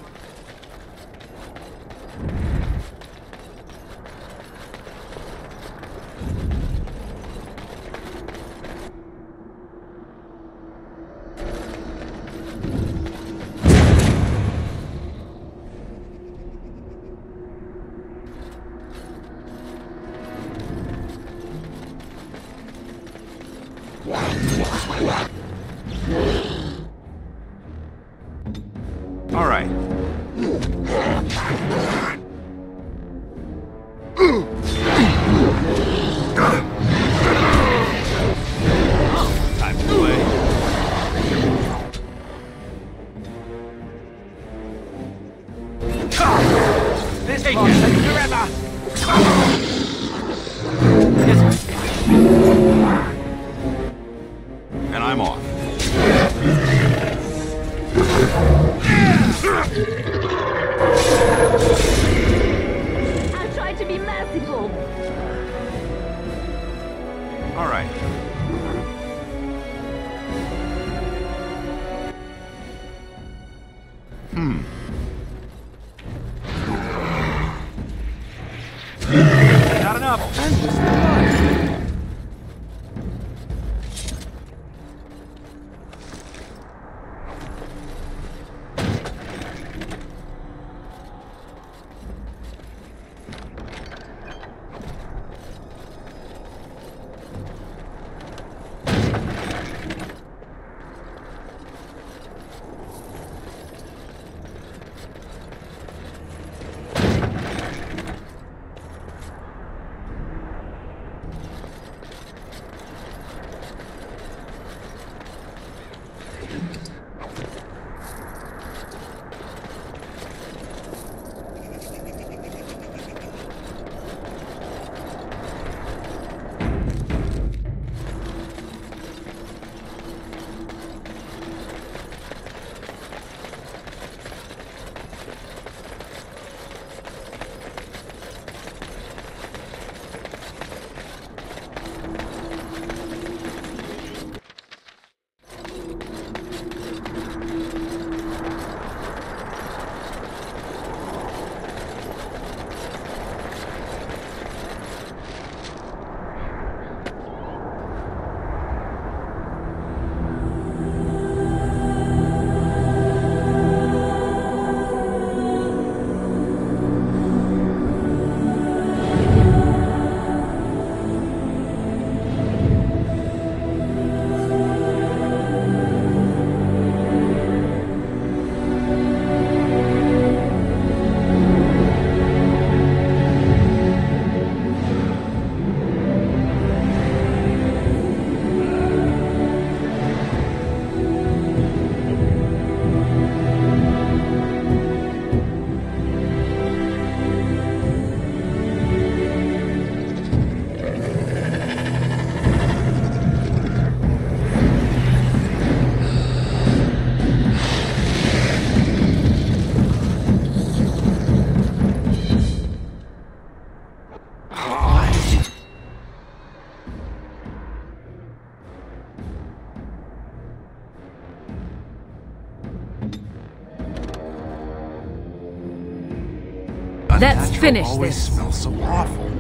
Let's finish this. Always smells so awful.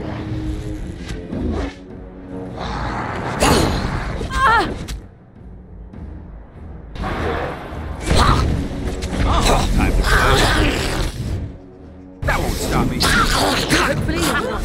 Ah! Oh, that won't stop me. Hopefully it will not.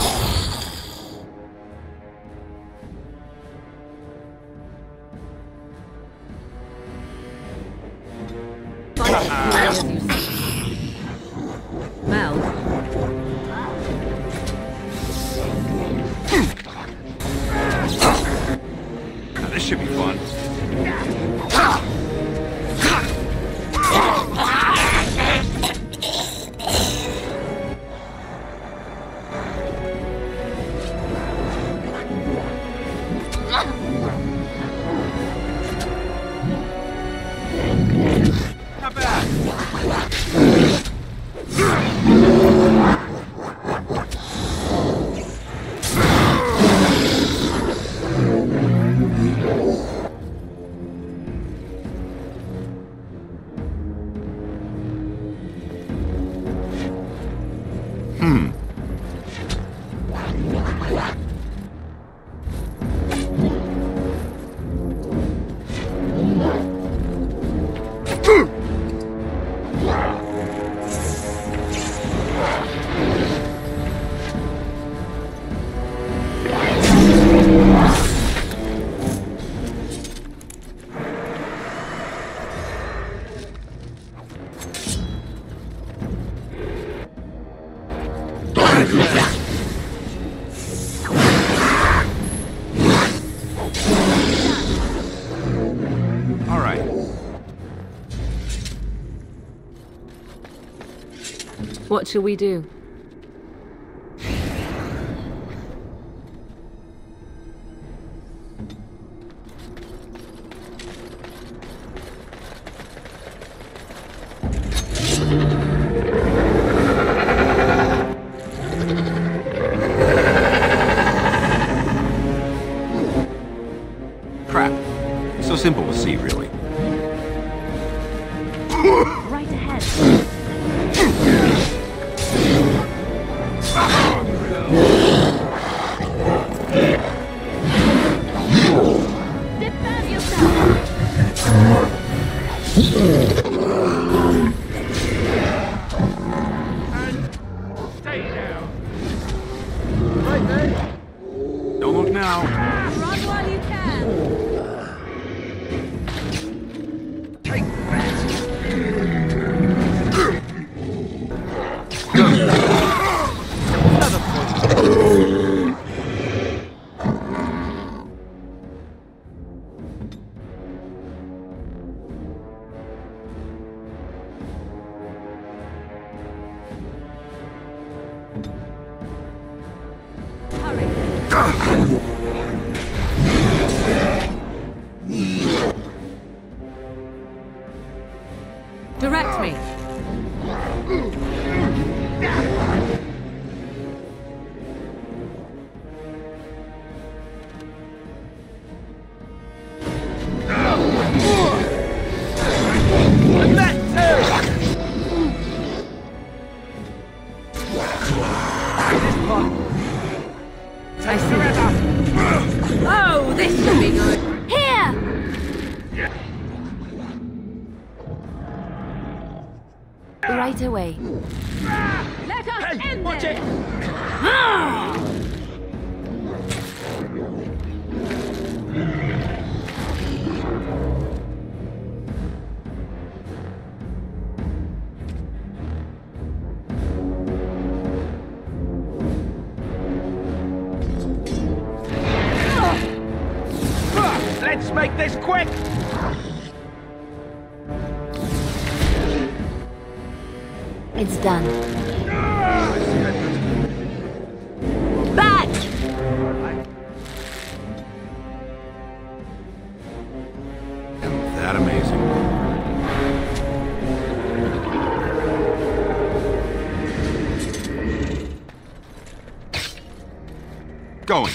What shall we do? Away. Let us hey, end watch it. Ah! Let's make this quick. It's done. Back! Isn't that amazing? Going.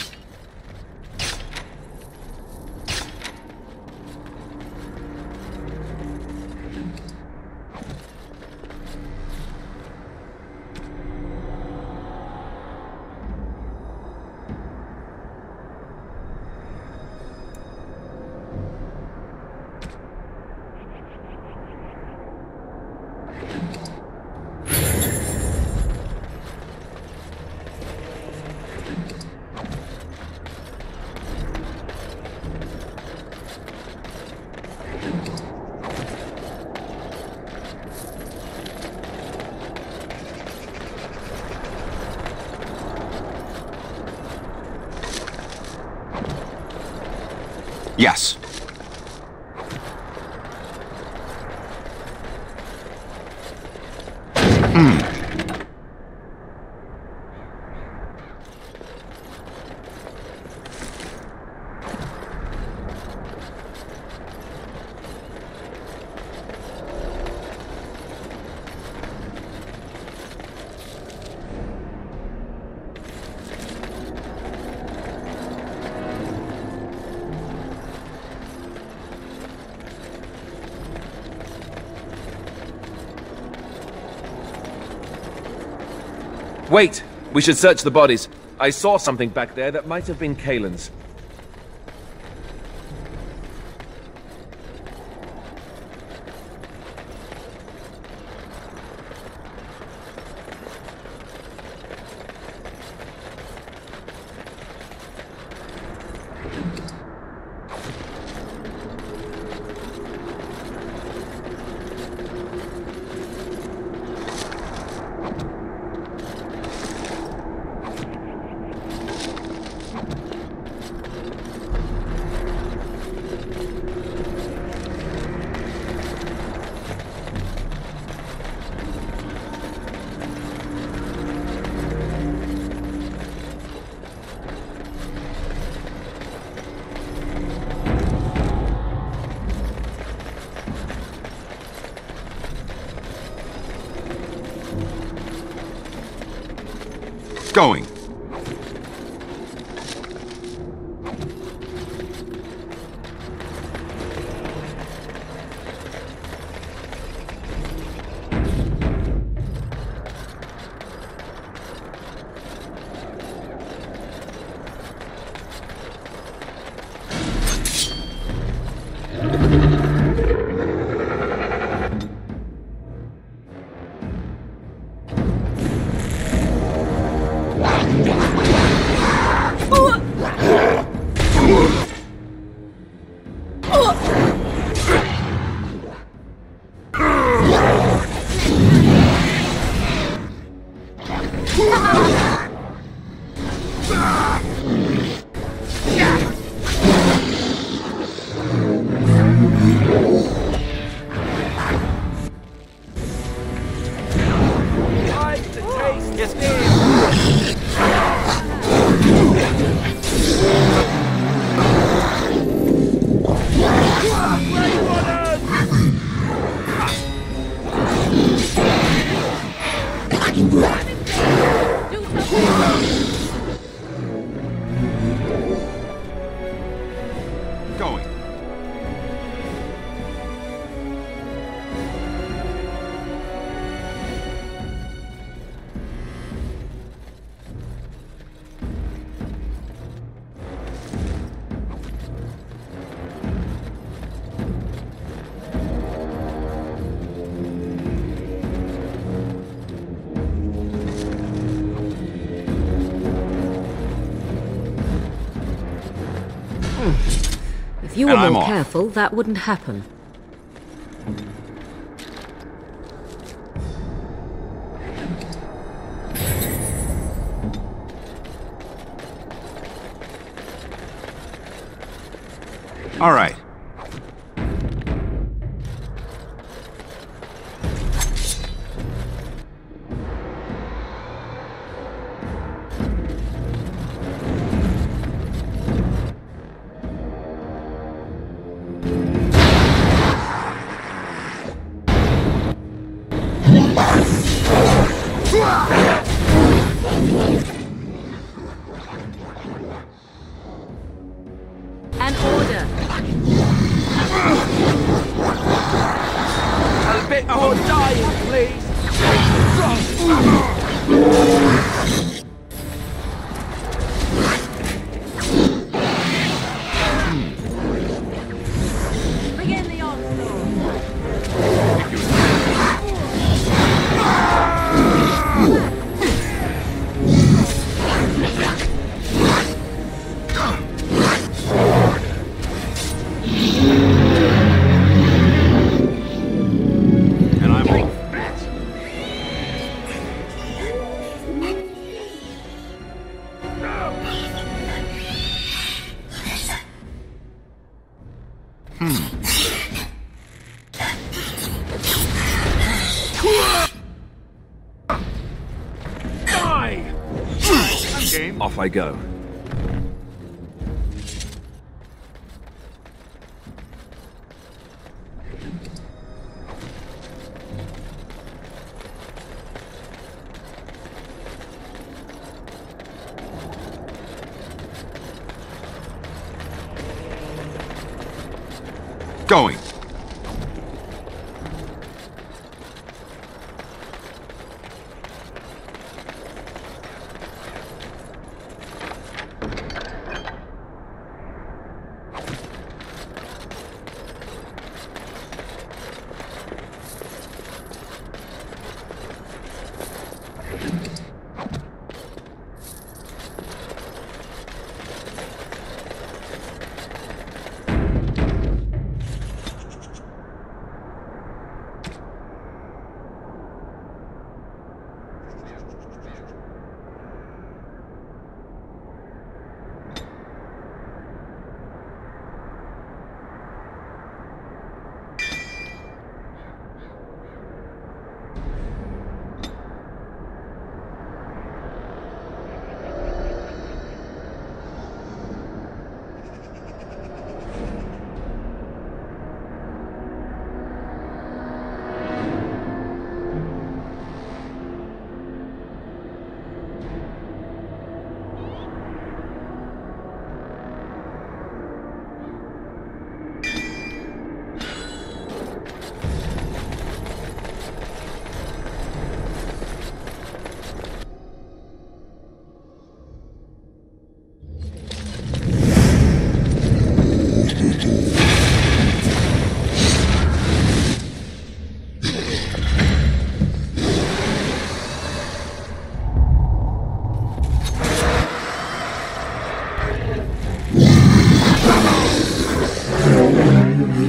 Yes. Mm. Wait! We should search the bodies. I saw something back there that might have been Caelan's. going. If you were more careful, that wouldn't happen. All right. Off I go. Going.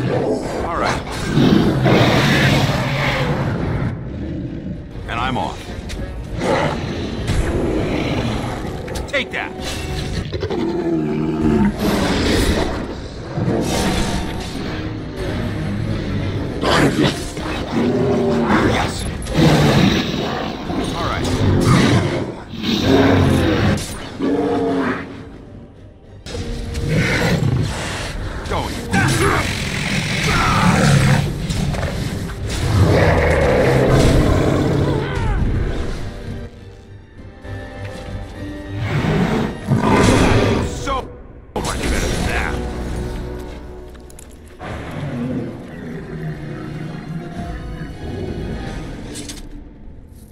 Alright. And I'm off. Take that! Yes! Alright.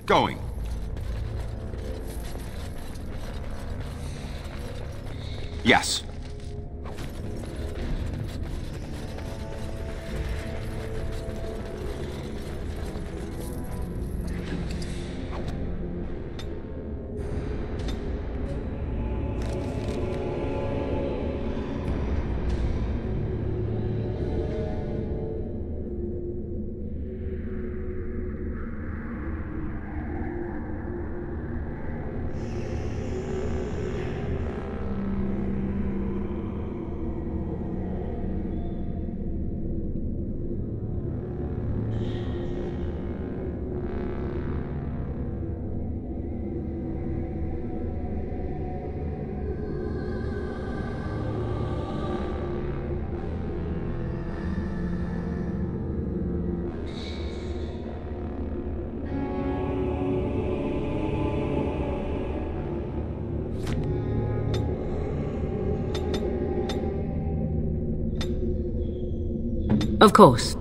Going. Yes. Of course.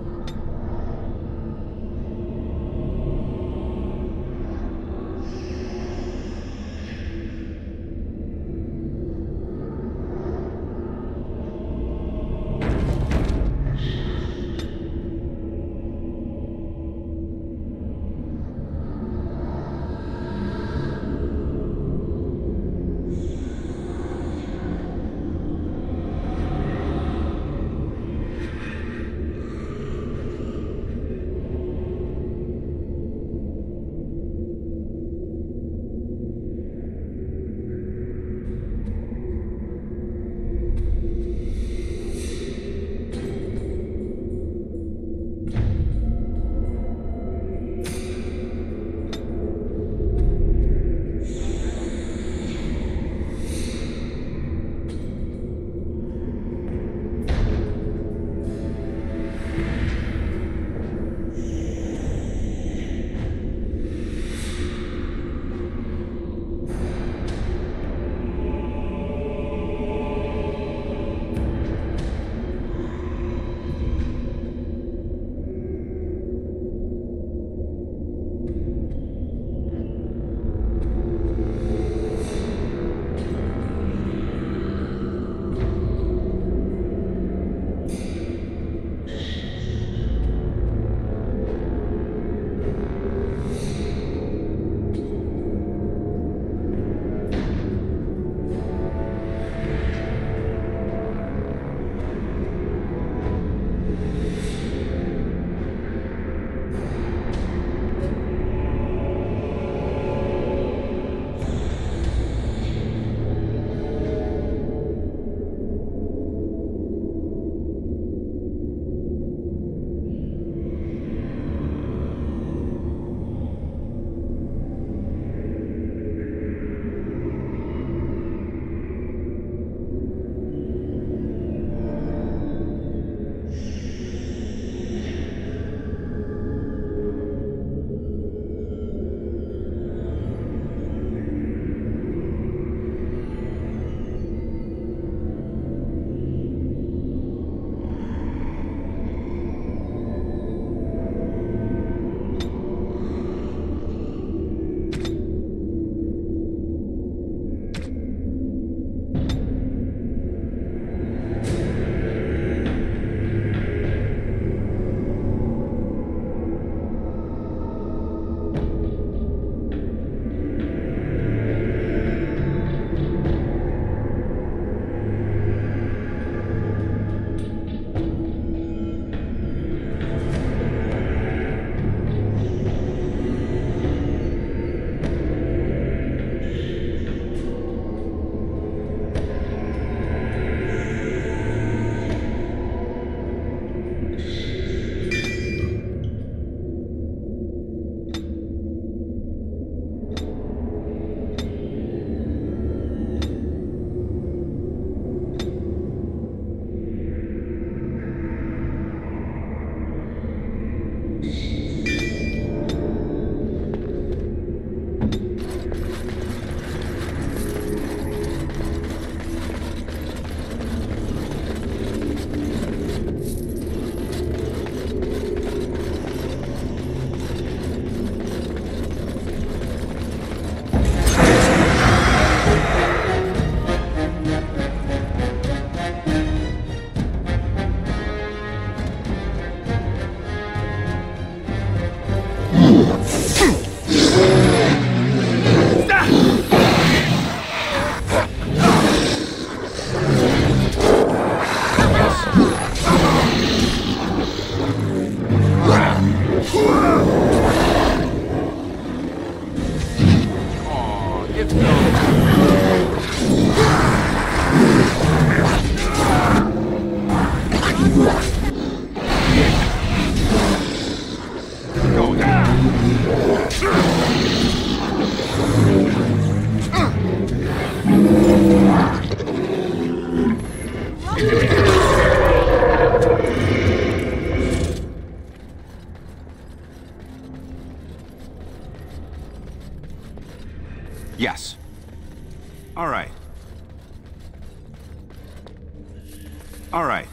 All right.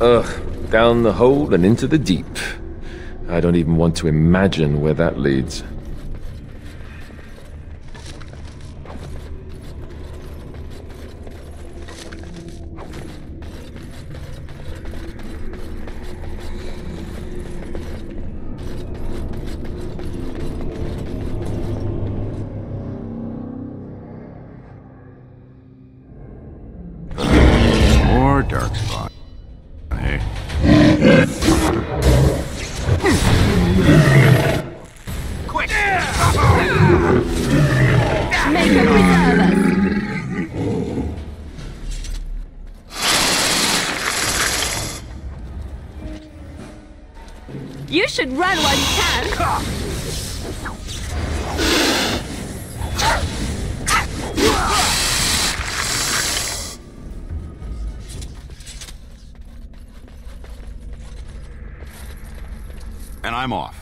Ugh, down the hole and into the deep. I don't even want to imagine where that leads. More Darkspawn. I'm off.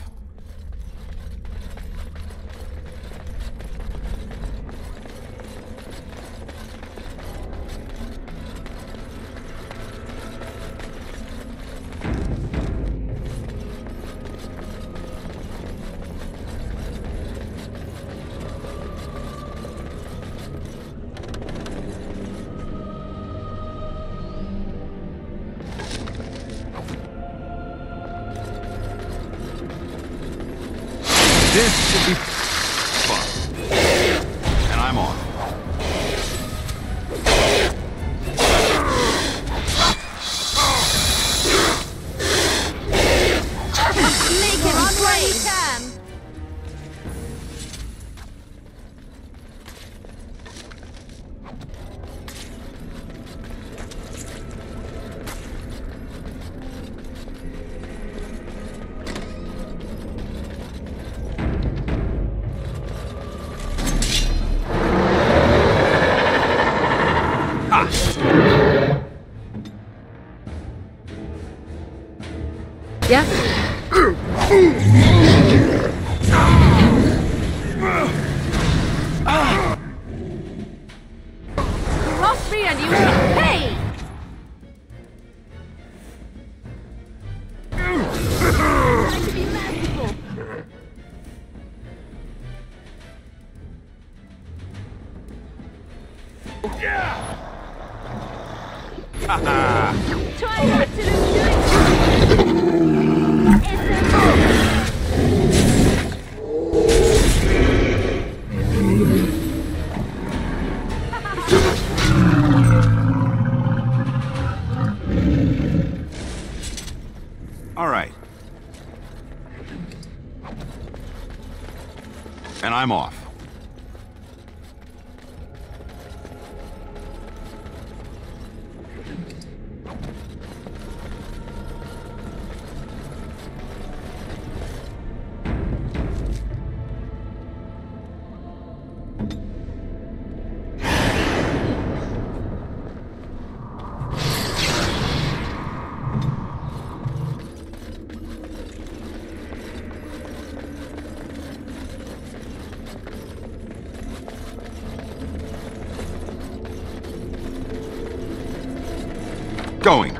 Going.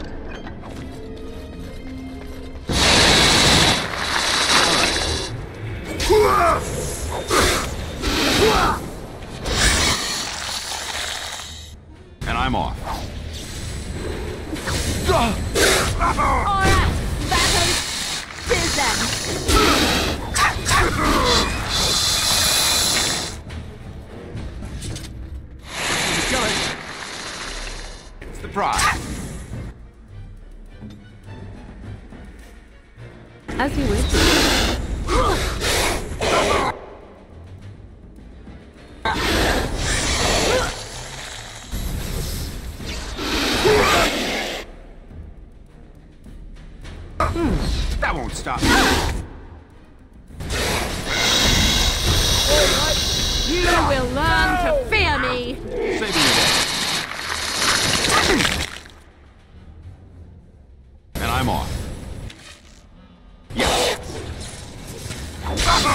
That won't stop me. You will learn to fear me! Save me again. And I'm off. Yes. Brilliant! I'm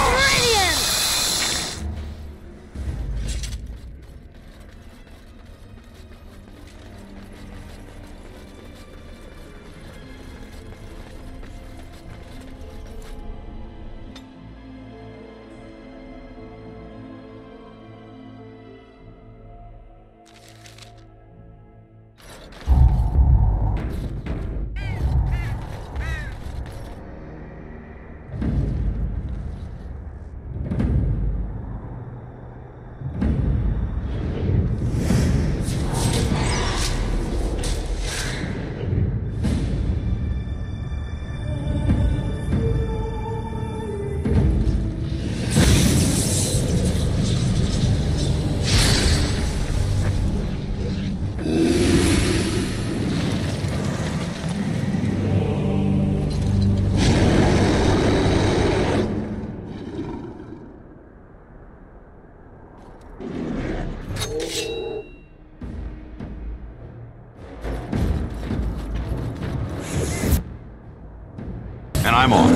on.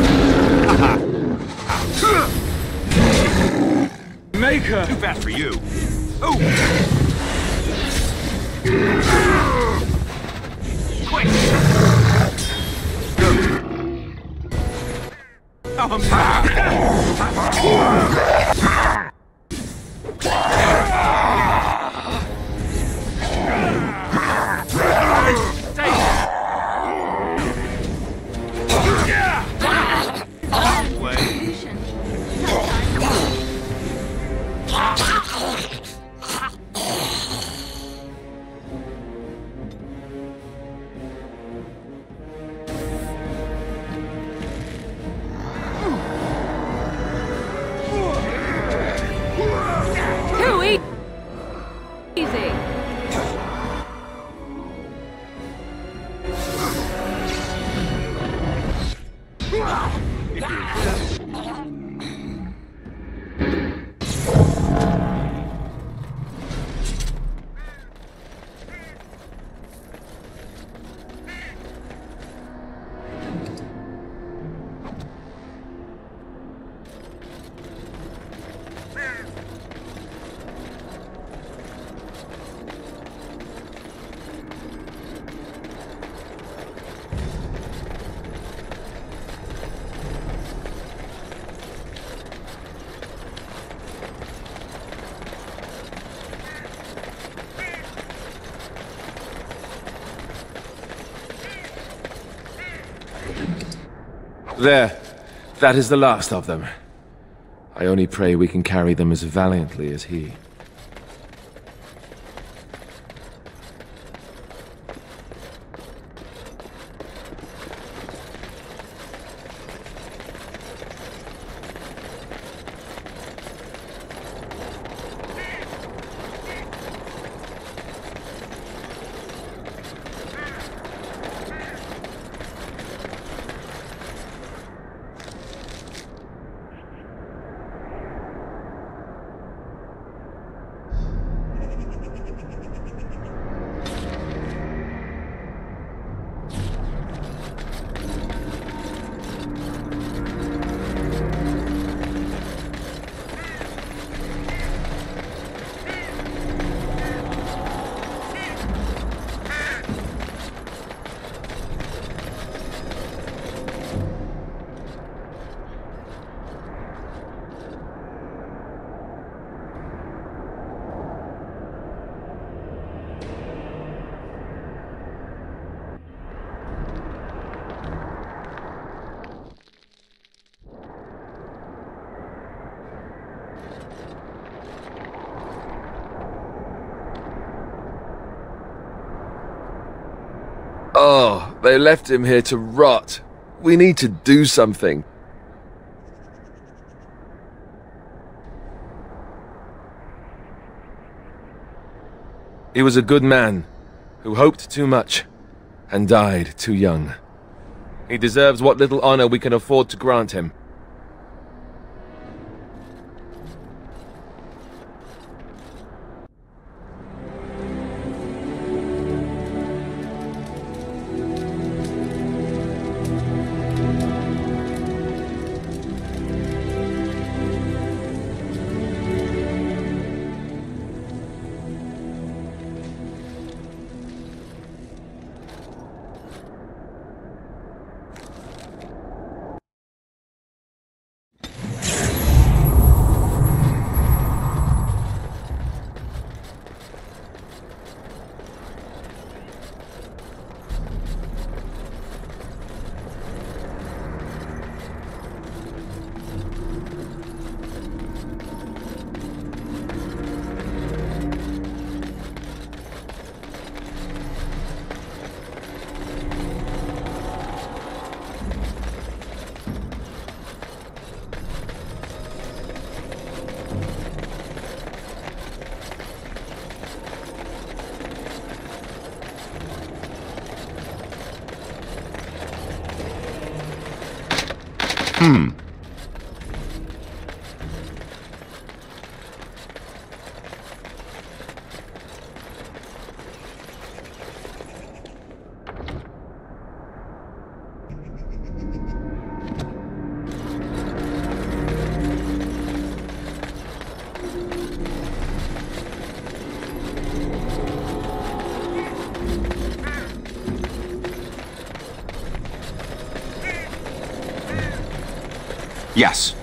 Make her! Too fast for you. Oh! Quick! Go! Oh, I'm back! There. That is the last of them. I only pray we can carry them as valiantly as he. They left him here to rot. We need to do something. He was a good man, who hoped too much, and died too young. He deserves what little honor we can afford to grant him. Hmm. Yes.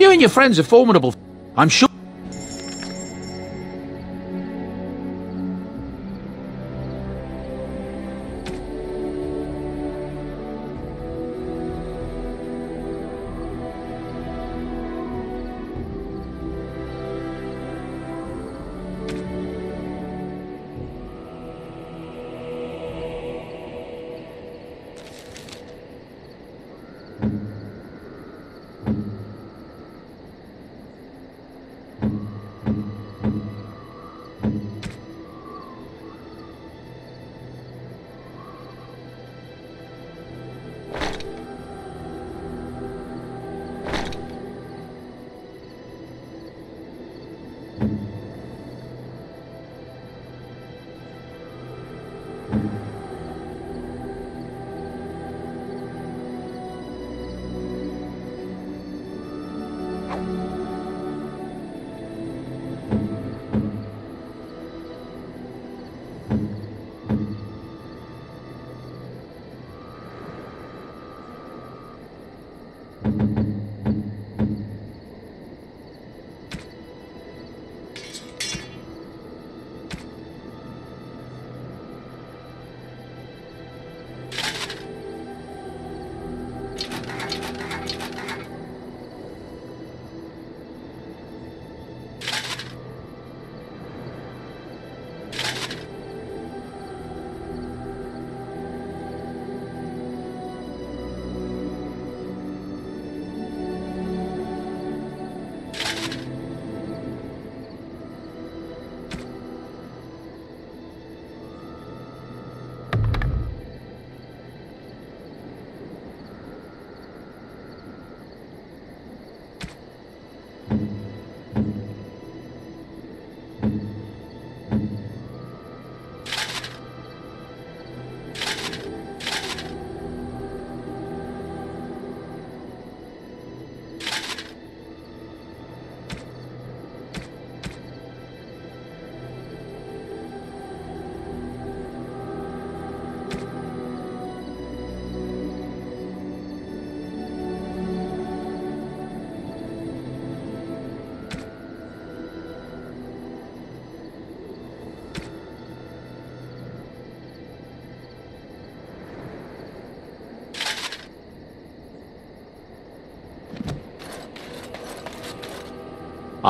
You and your friends are formidable, I'm sure.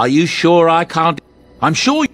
Are you sure I can't? I'm sure you...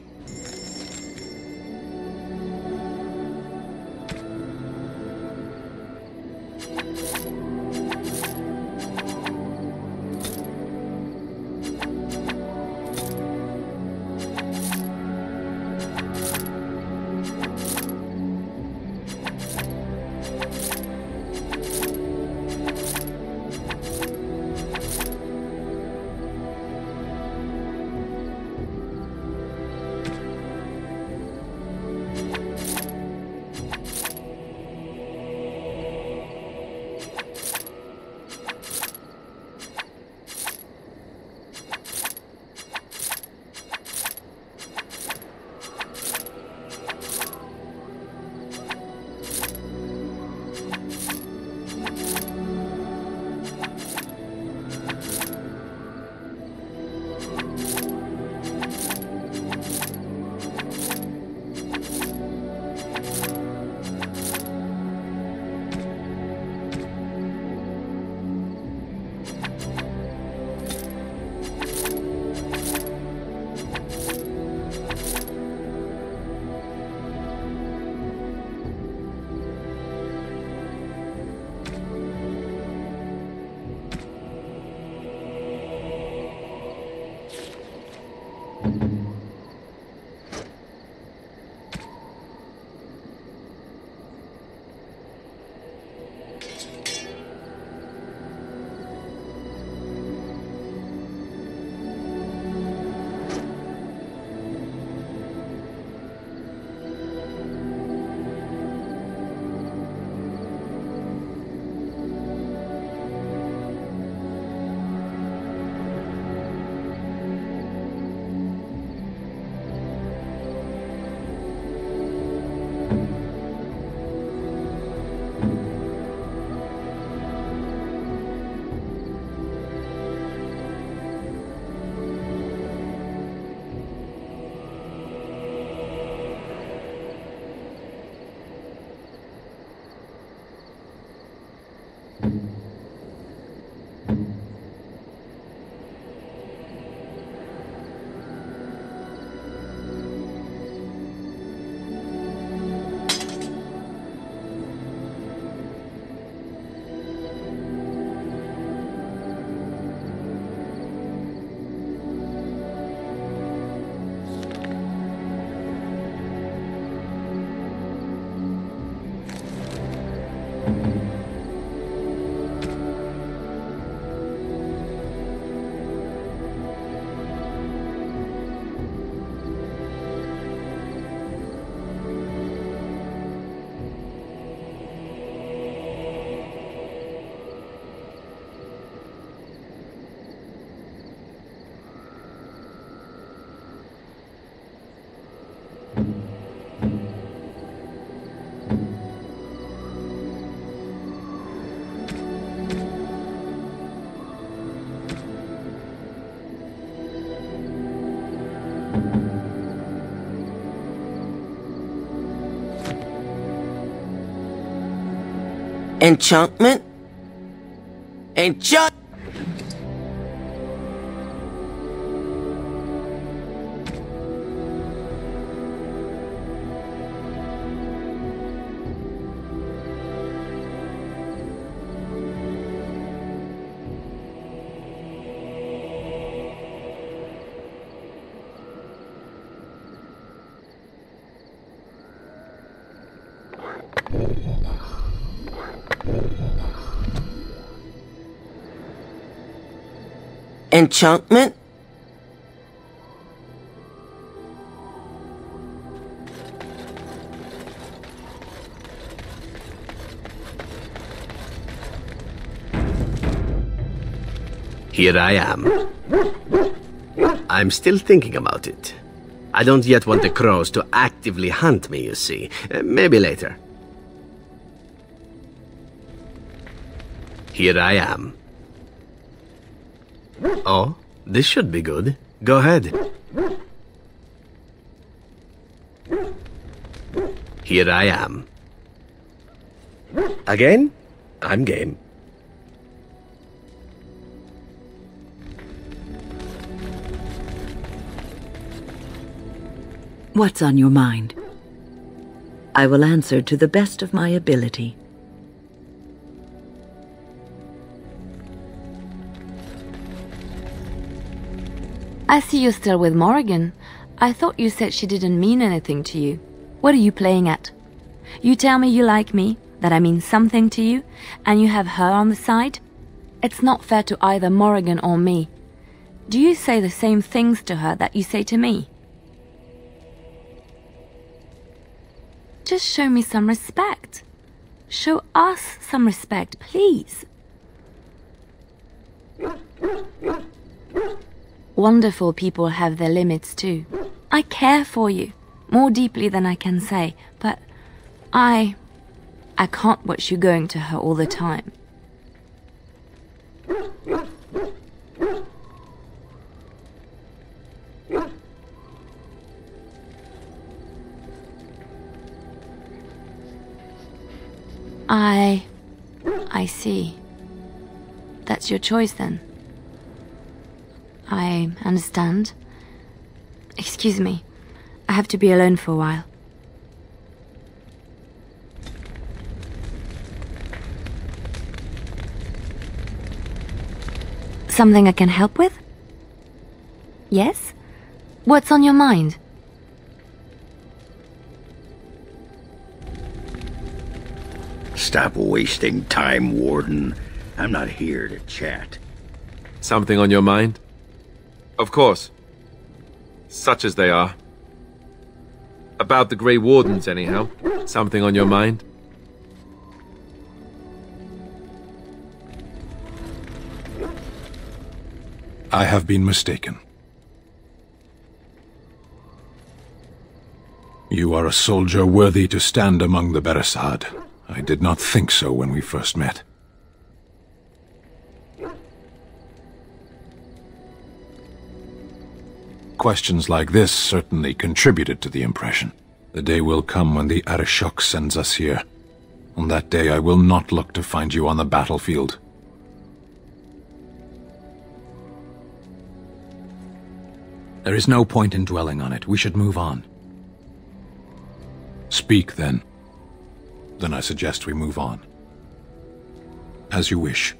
Enchantment? Enchant... Enchantment? Here I am. I'm still thinking about it. I don't yet want the crows to actively hunt me, you see. Uh, maybe later. Here I am. Oh, this should be good. Go ahead. Here I am. Again? I'm game. What's on your mind? I will answer to the best of my ability. I see you're still with Morrigan. I thought you said she didn't mean anything to you. What are you playing at? You tell me you like me, that I mean something to you, and you have her on the side? It's not fair to either Morrigan or me. Do you say the same things to her that you say to me? Just show me some respect. Show us some respect, please. Wonderful people have their limits too. I care for you, more deeply than I can say, but I... I can't watch you going to her all the time. I... I see. That's your choice then. I understand. Excuse me. I have to be alone for a while. Something I can help with? Yes? What's on your mind? Stop wasting time, Warden. I'm not here to chat. Something on your mind? Of course. Such as they are. About the Grey Wardens, anyhow. Something on your mind? I have been mistaken. You are a soldier worthy to stand among the Beresaad. I did not think so when we first met. Questions like this certainly contributed to the impression. The day will come when the Arishok sends us here. On that day, I will not look to find you on the battlefield. There is no point in dwelling on it. We should move on. Speak, then. Then I suggest we move on. As you wish.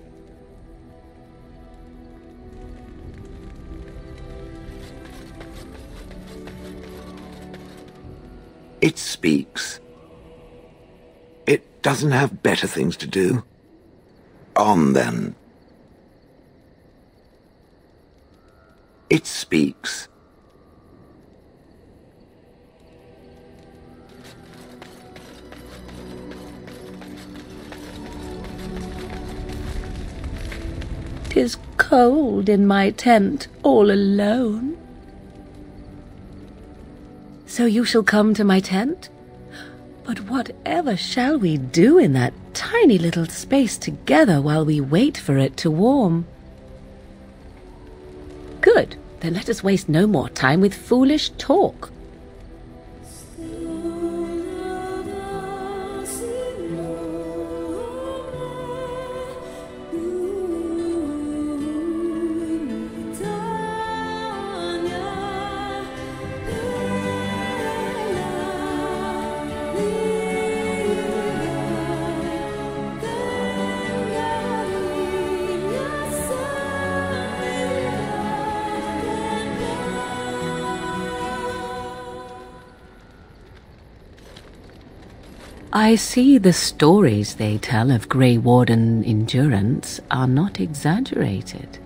It speaks. It doesn't have better things to do. On then. It speaks. Tis cold in my tent, all alone. So you shall come to my tent? But whatever shall we do in that tiny little space together while we wait for it to warm? Good, then let us waste no more time with foolish talk. I see the stories they tell of Grey Warden endurance are not exaggerated.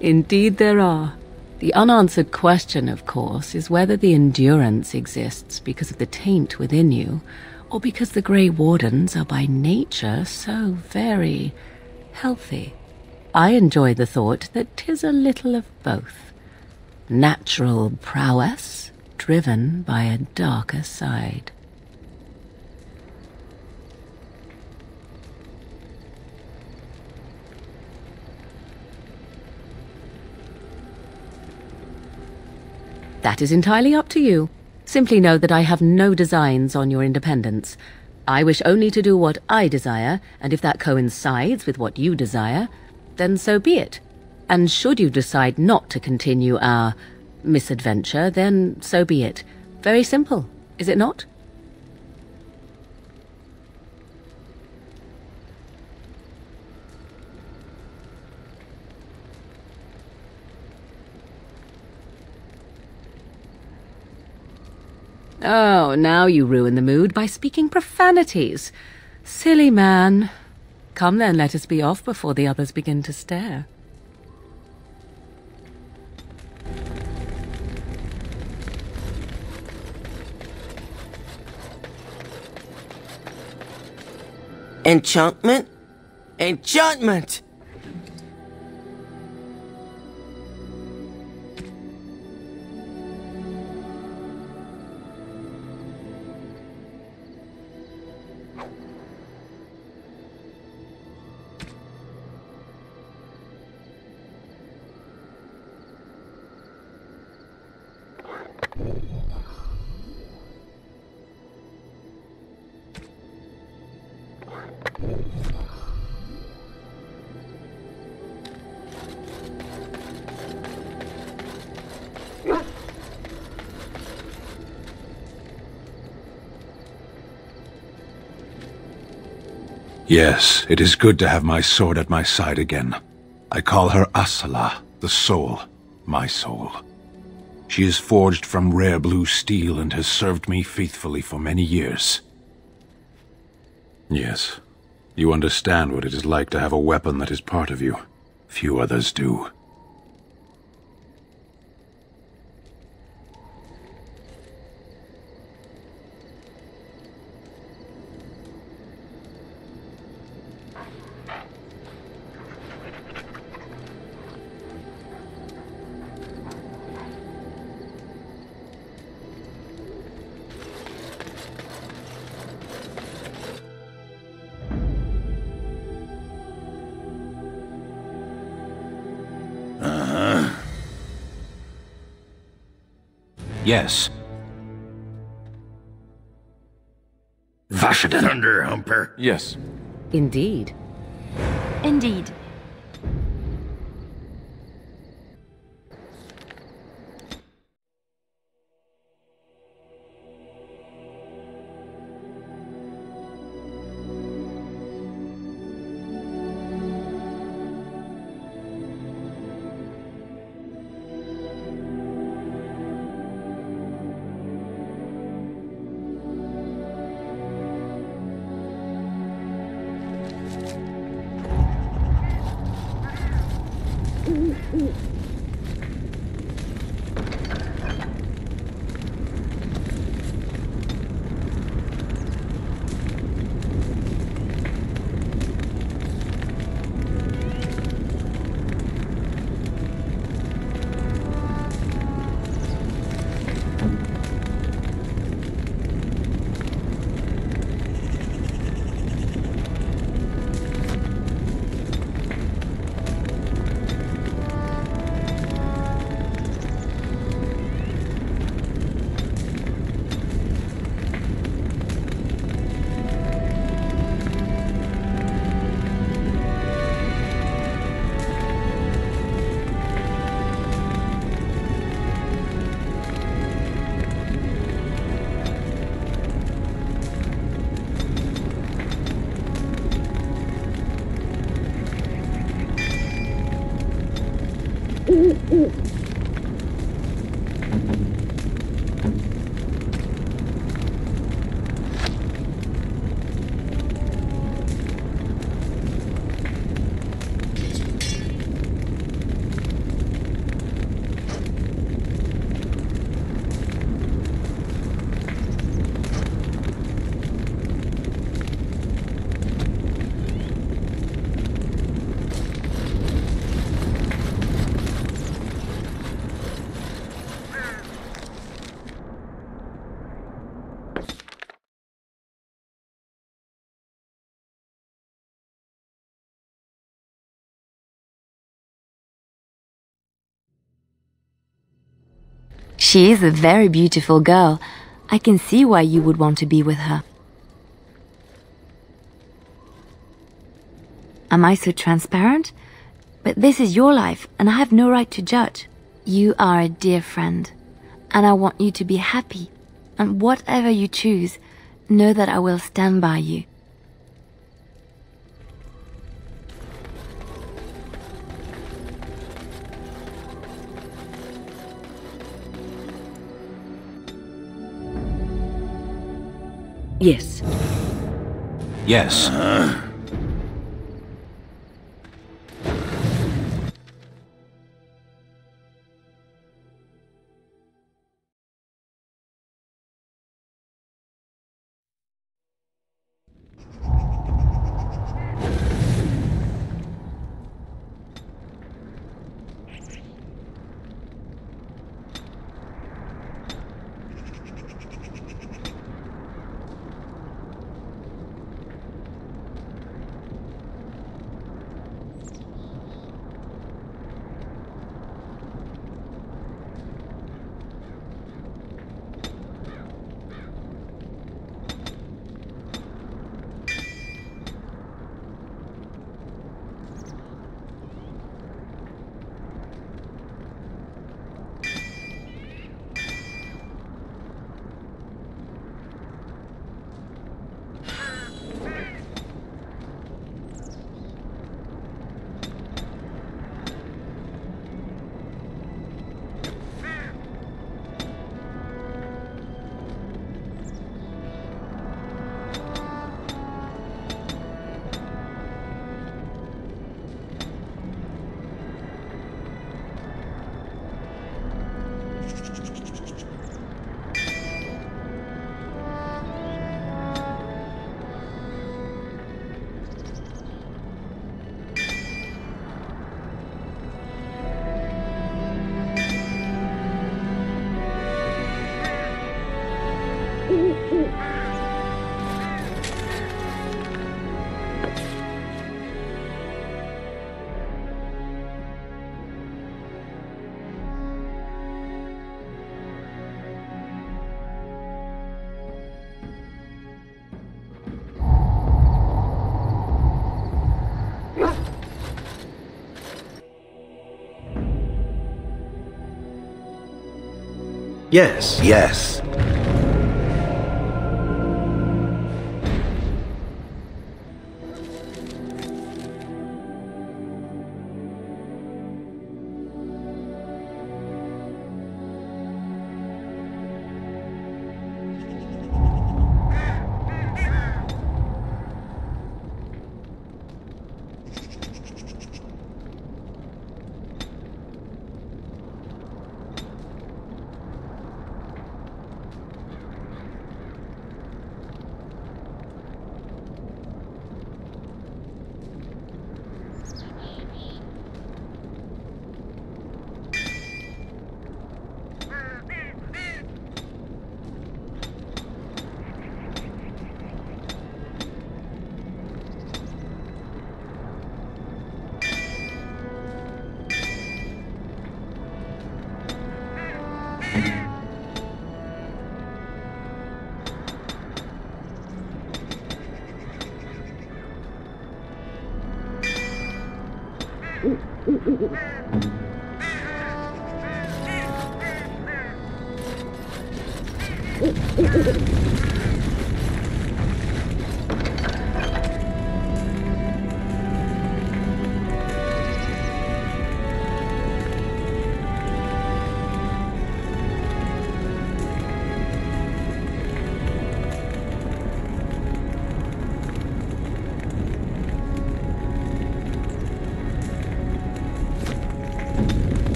Indeed there are. The unanswered question, of course, is whether the endurance exists because of the taint within you, or because the Grey Wardens are by nature so very healthy. I enjoy the thought that 'tis a little of both. Natural prowess, driven by a darker side. That is entirely up to you. Simply know that I have no designs on your independence. I wish only to do what I desire, and if that coincides with what you desire, then so be it. And should you decide not to continue our misadventure, then so be it. Very simple, is it not? Oh, now you ruin the mood by speaking profanities. Silly man. Come then, let us be off before the others begin to stare. Enchantment? Enchantment! Yes, it is good to have my sword at my side again. I call her Asala, the soul, my soul. She is forged from rare blue steel and has served me faithfully for many years. Yes, you understand what it is like to have a weapon that is part of you. Few others do. Yes. Vashadin. Thunderhumper. Yes. Indeed. Indeed. She is a very beautiful girl. I can see why you would want to be with her. Am I so transparent? But this is your life, and I have no right to judge. You are a dear friend, and I want you to be happy. And whatever you choose, know that I will stand by you. Yes. Yes. Uh-huh. Yes. Yes.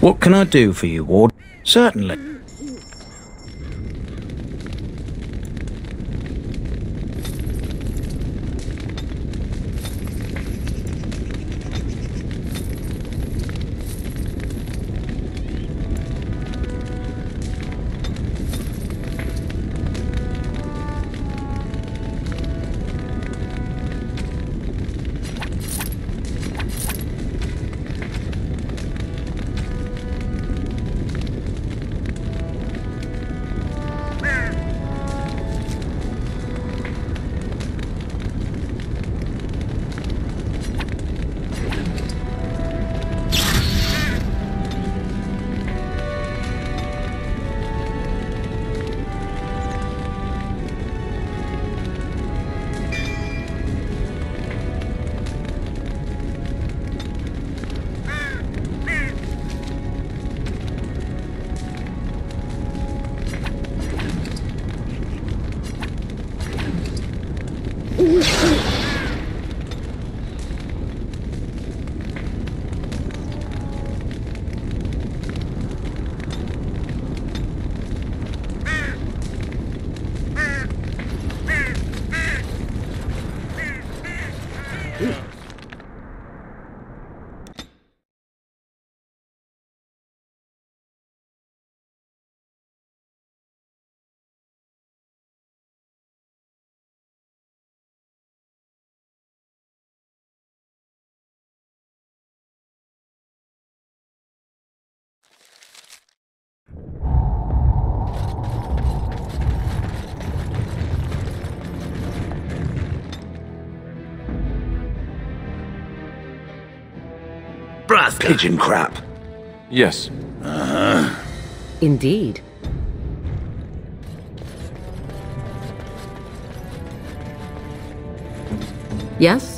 What can I do for you, Ward? Certainly. Pigeon crap. Yes. Uh-huh. Indeed. Yes?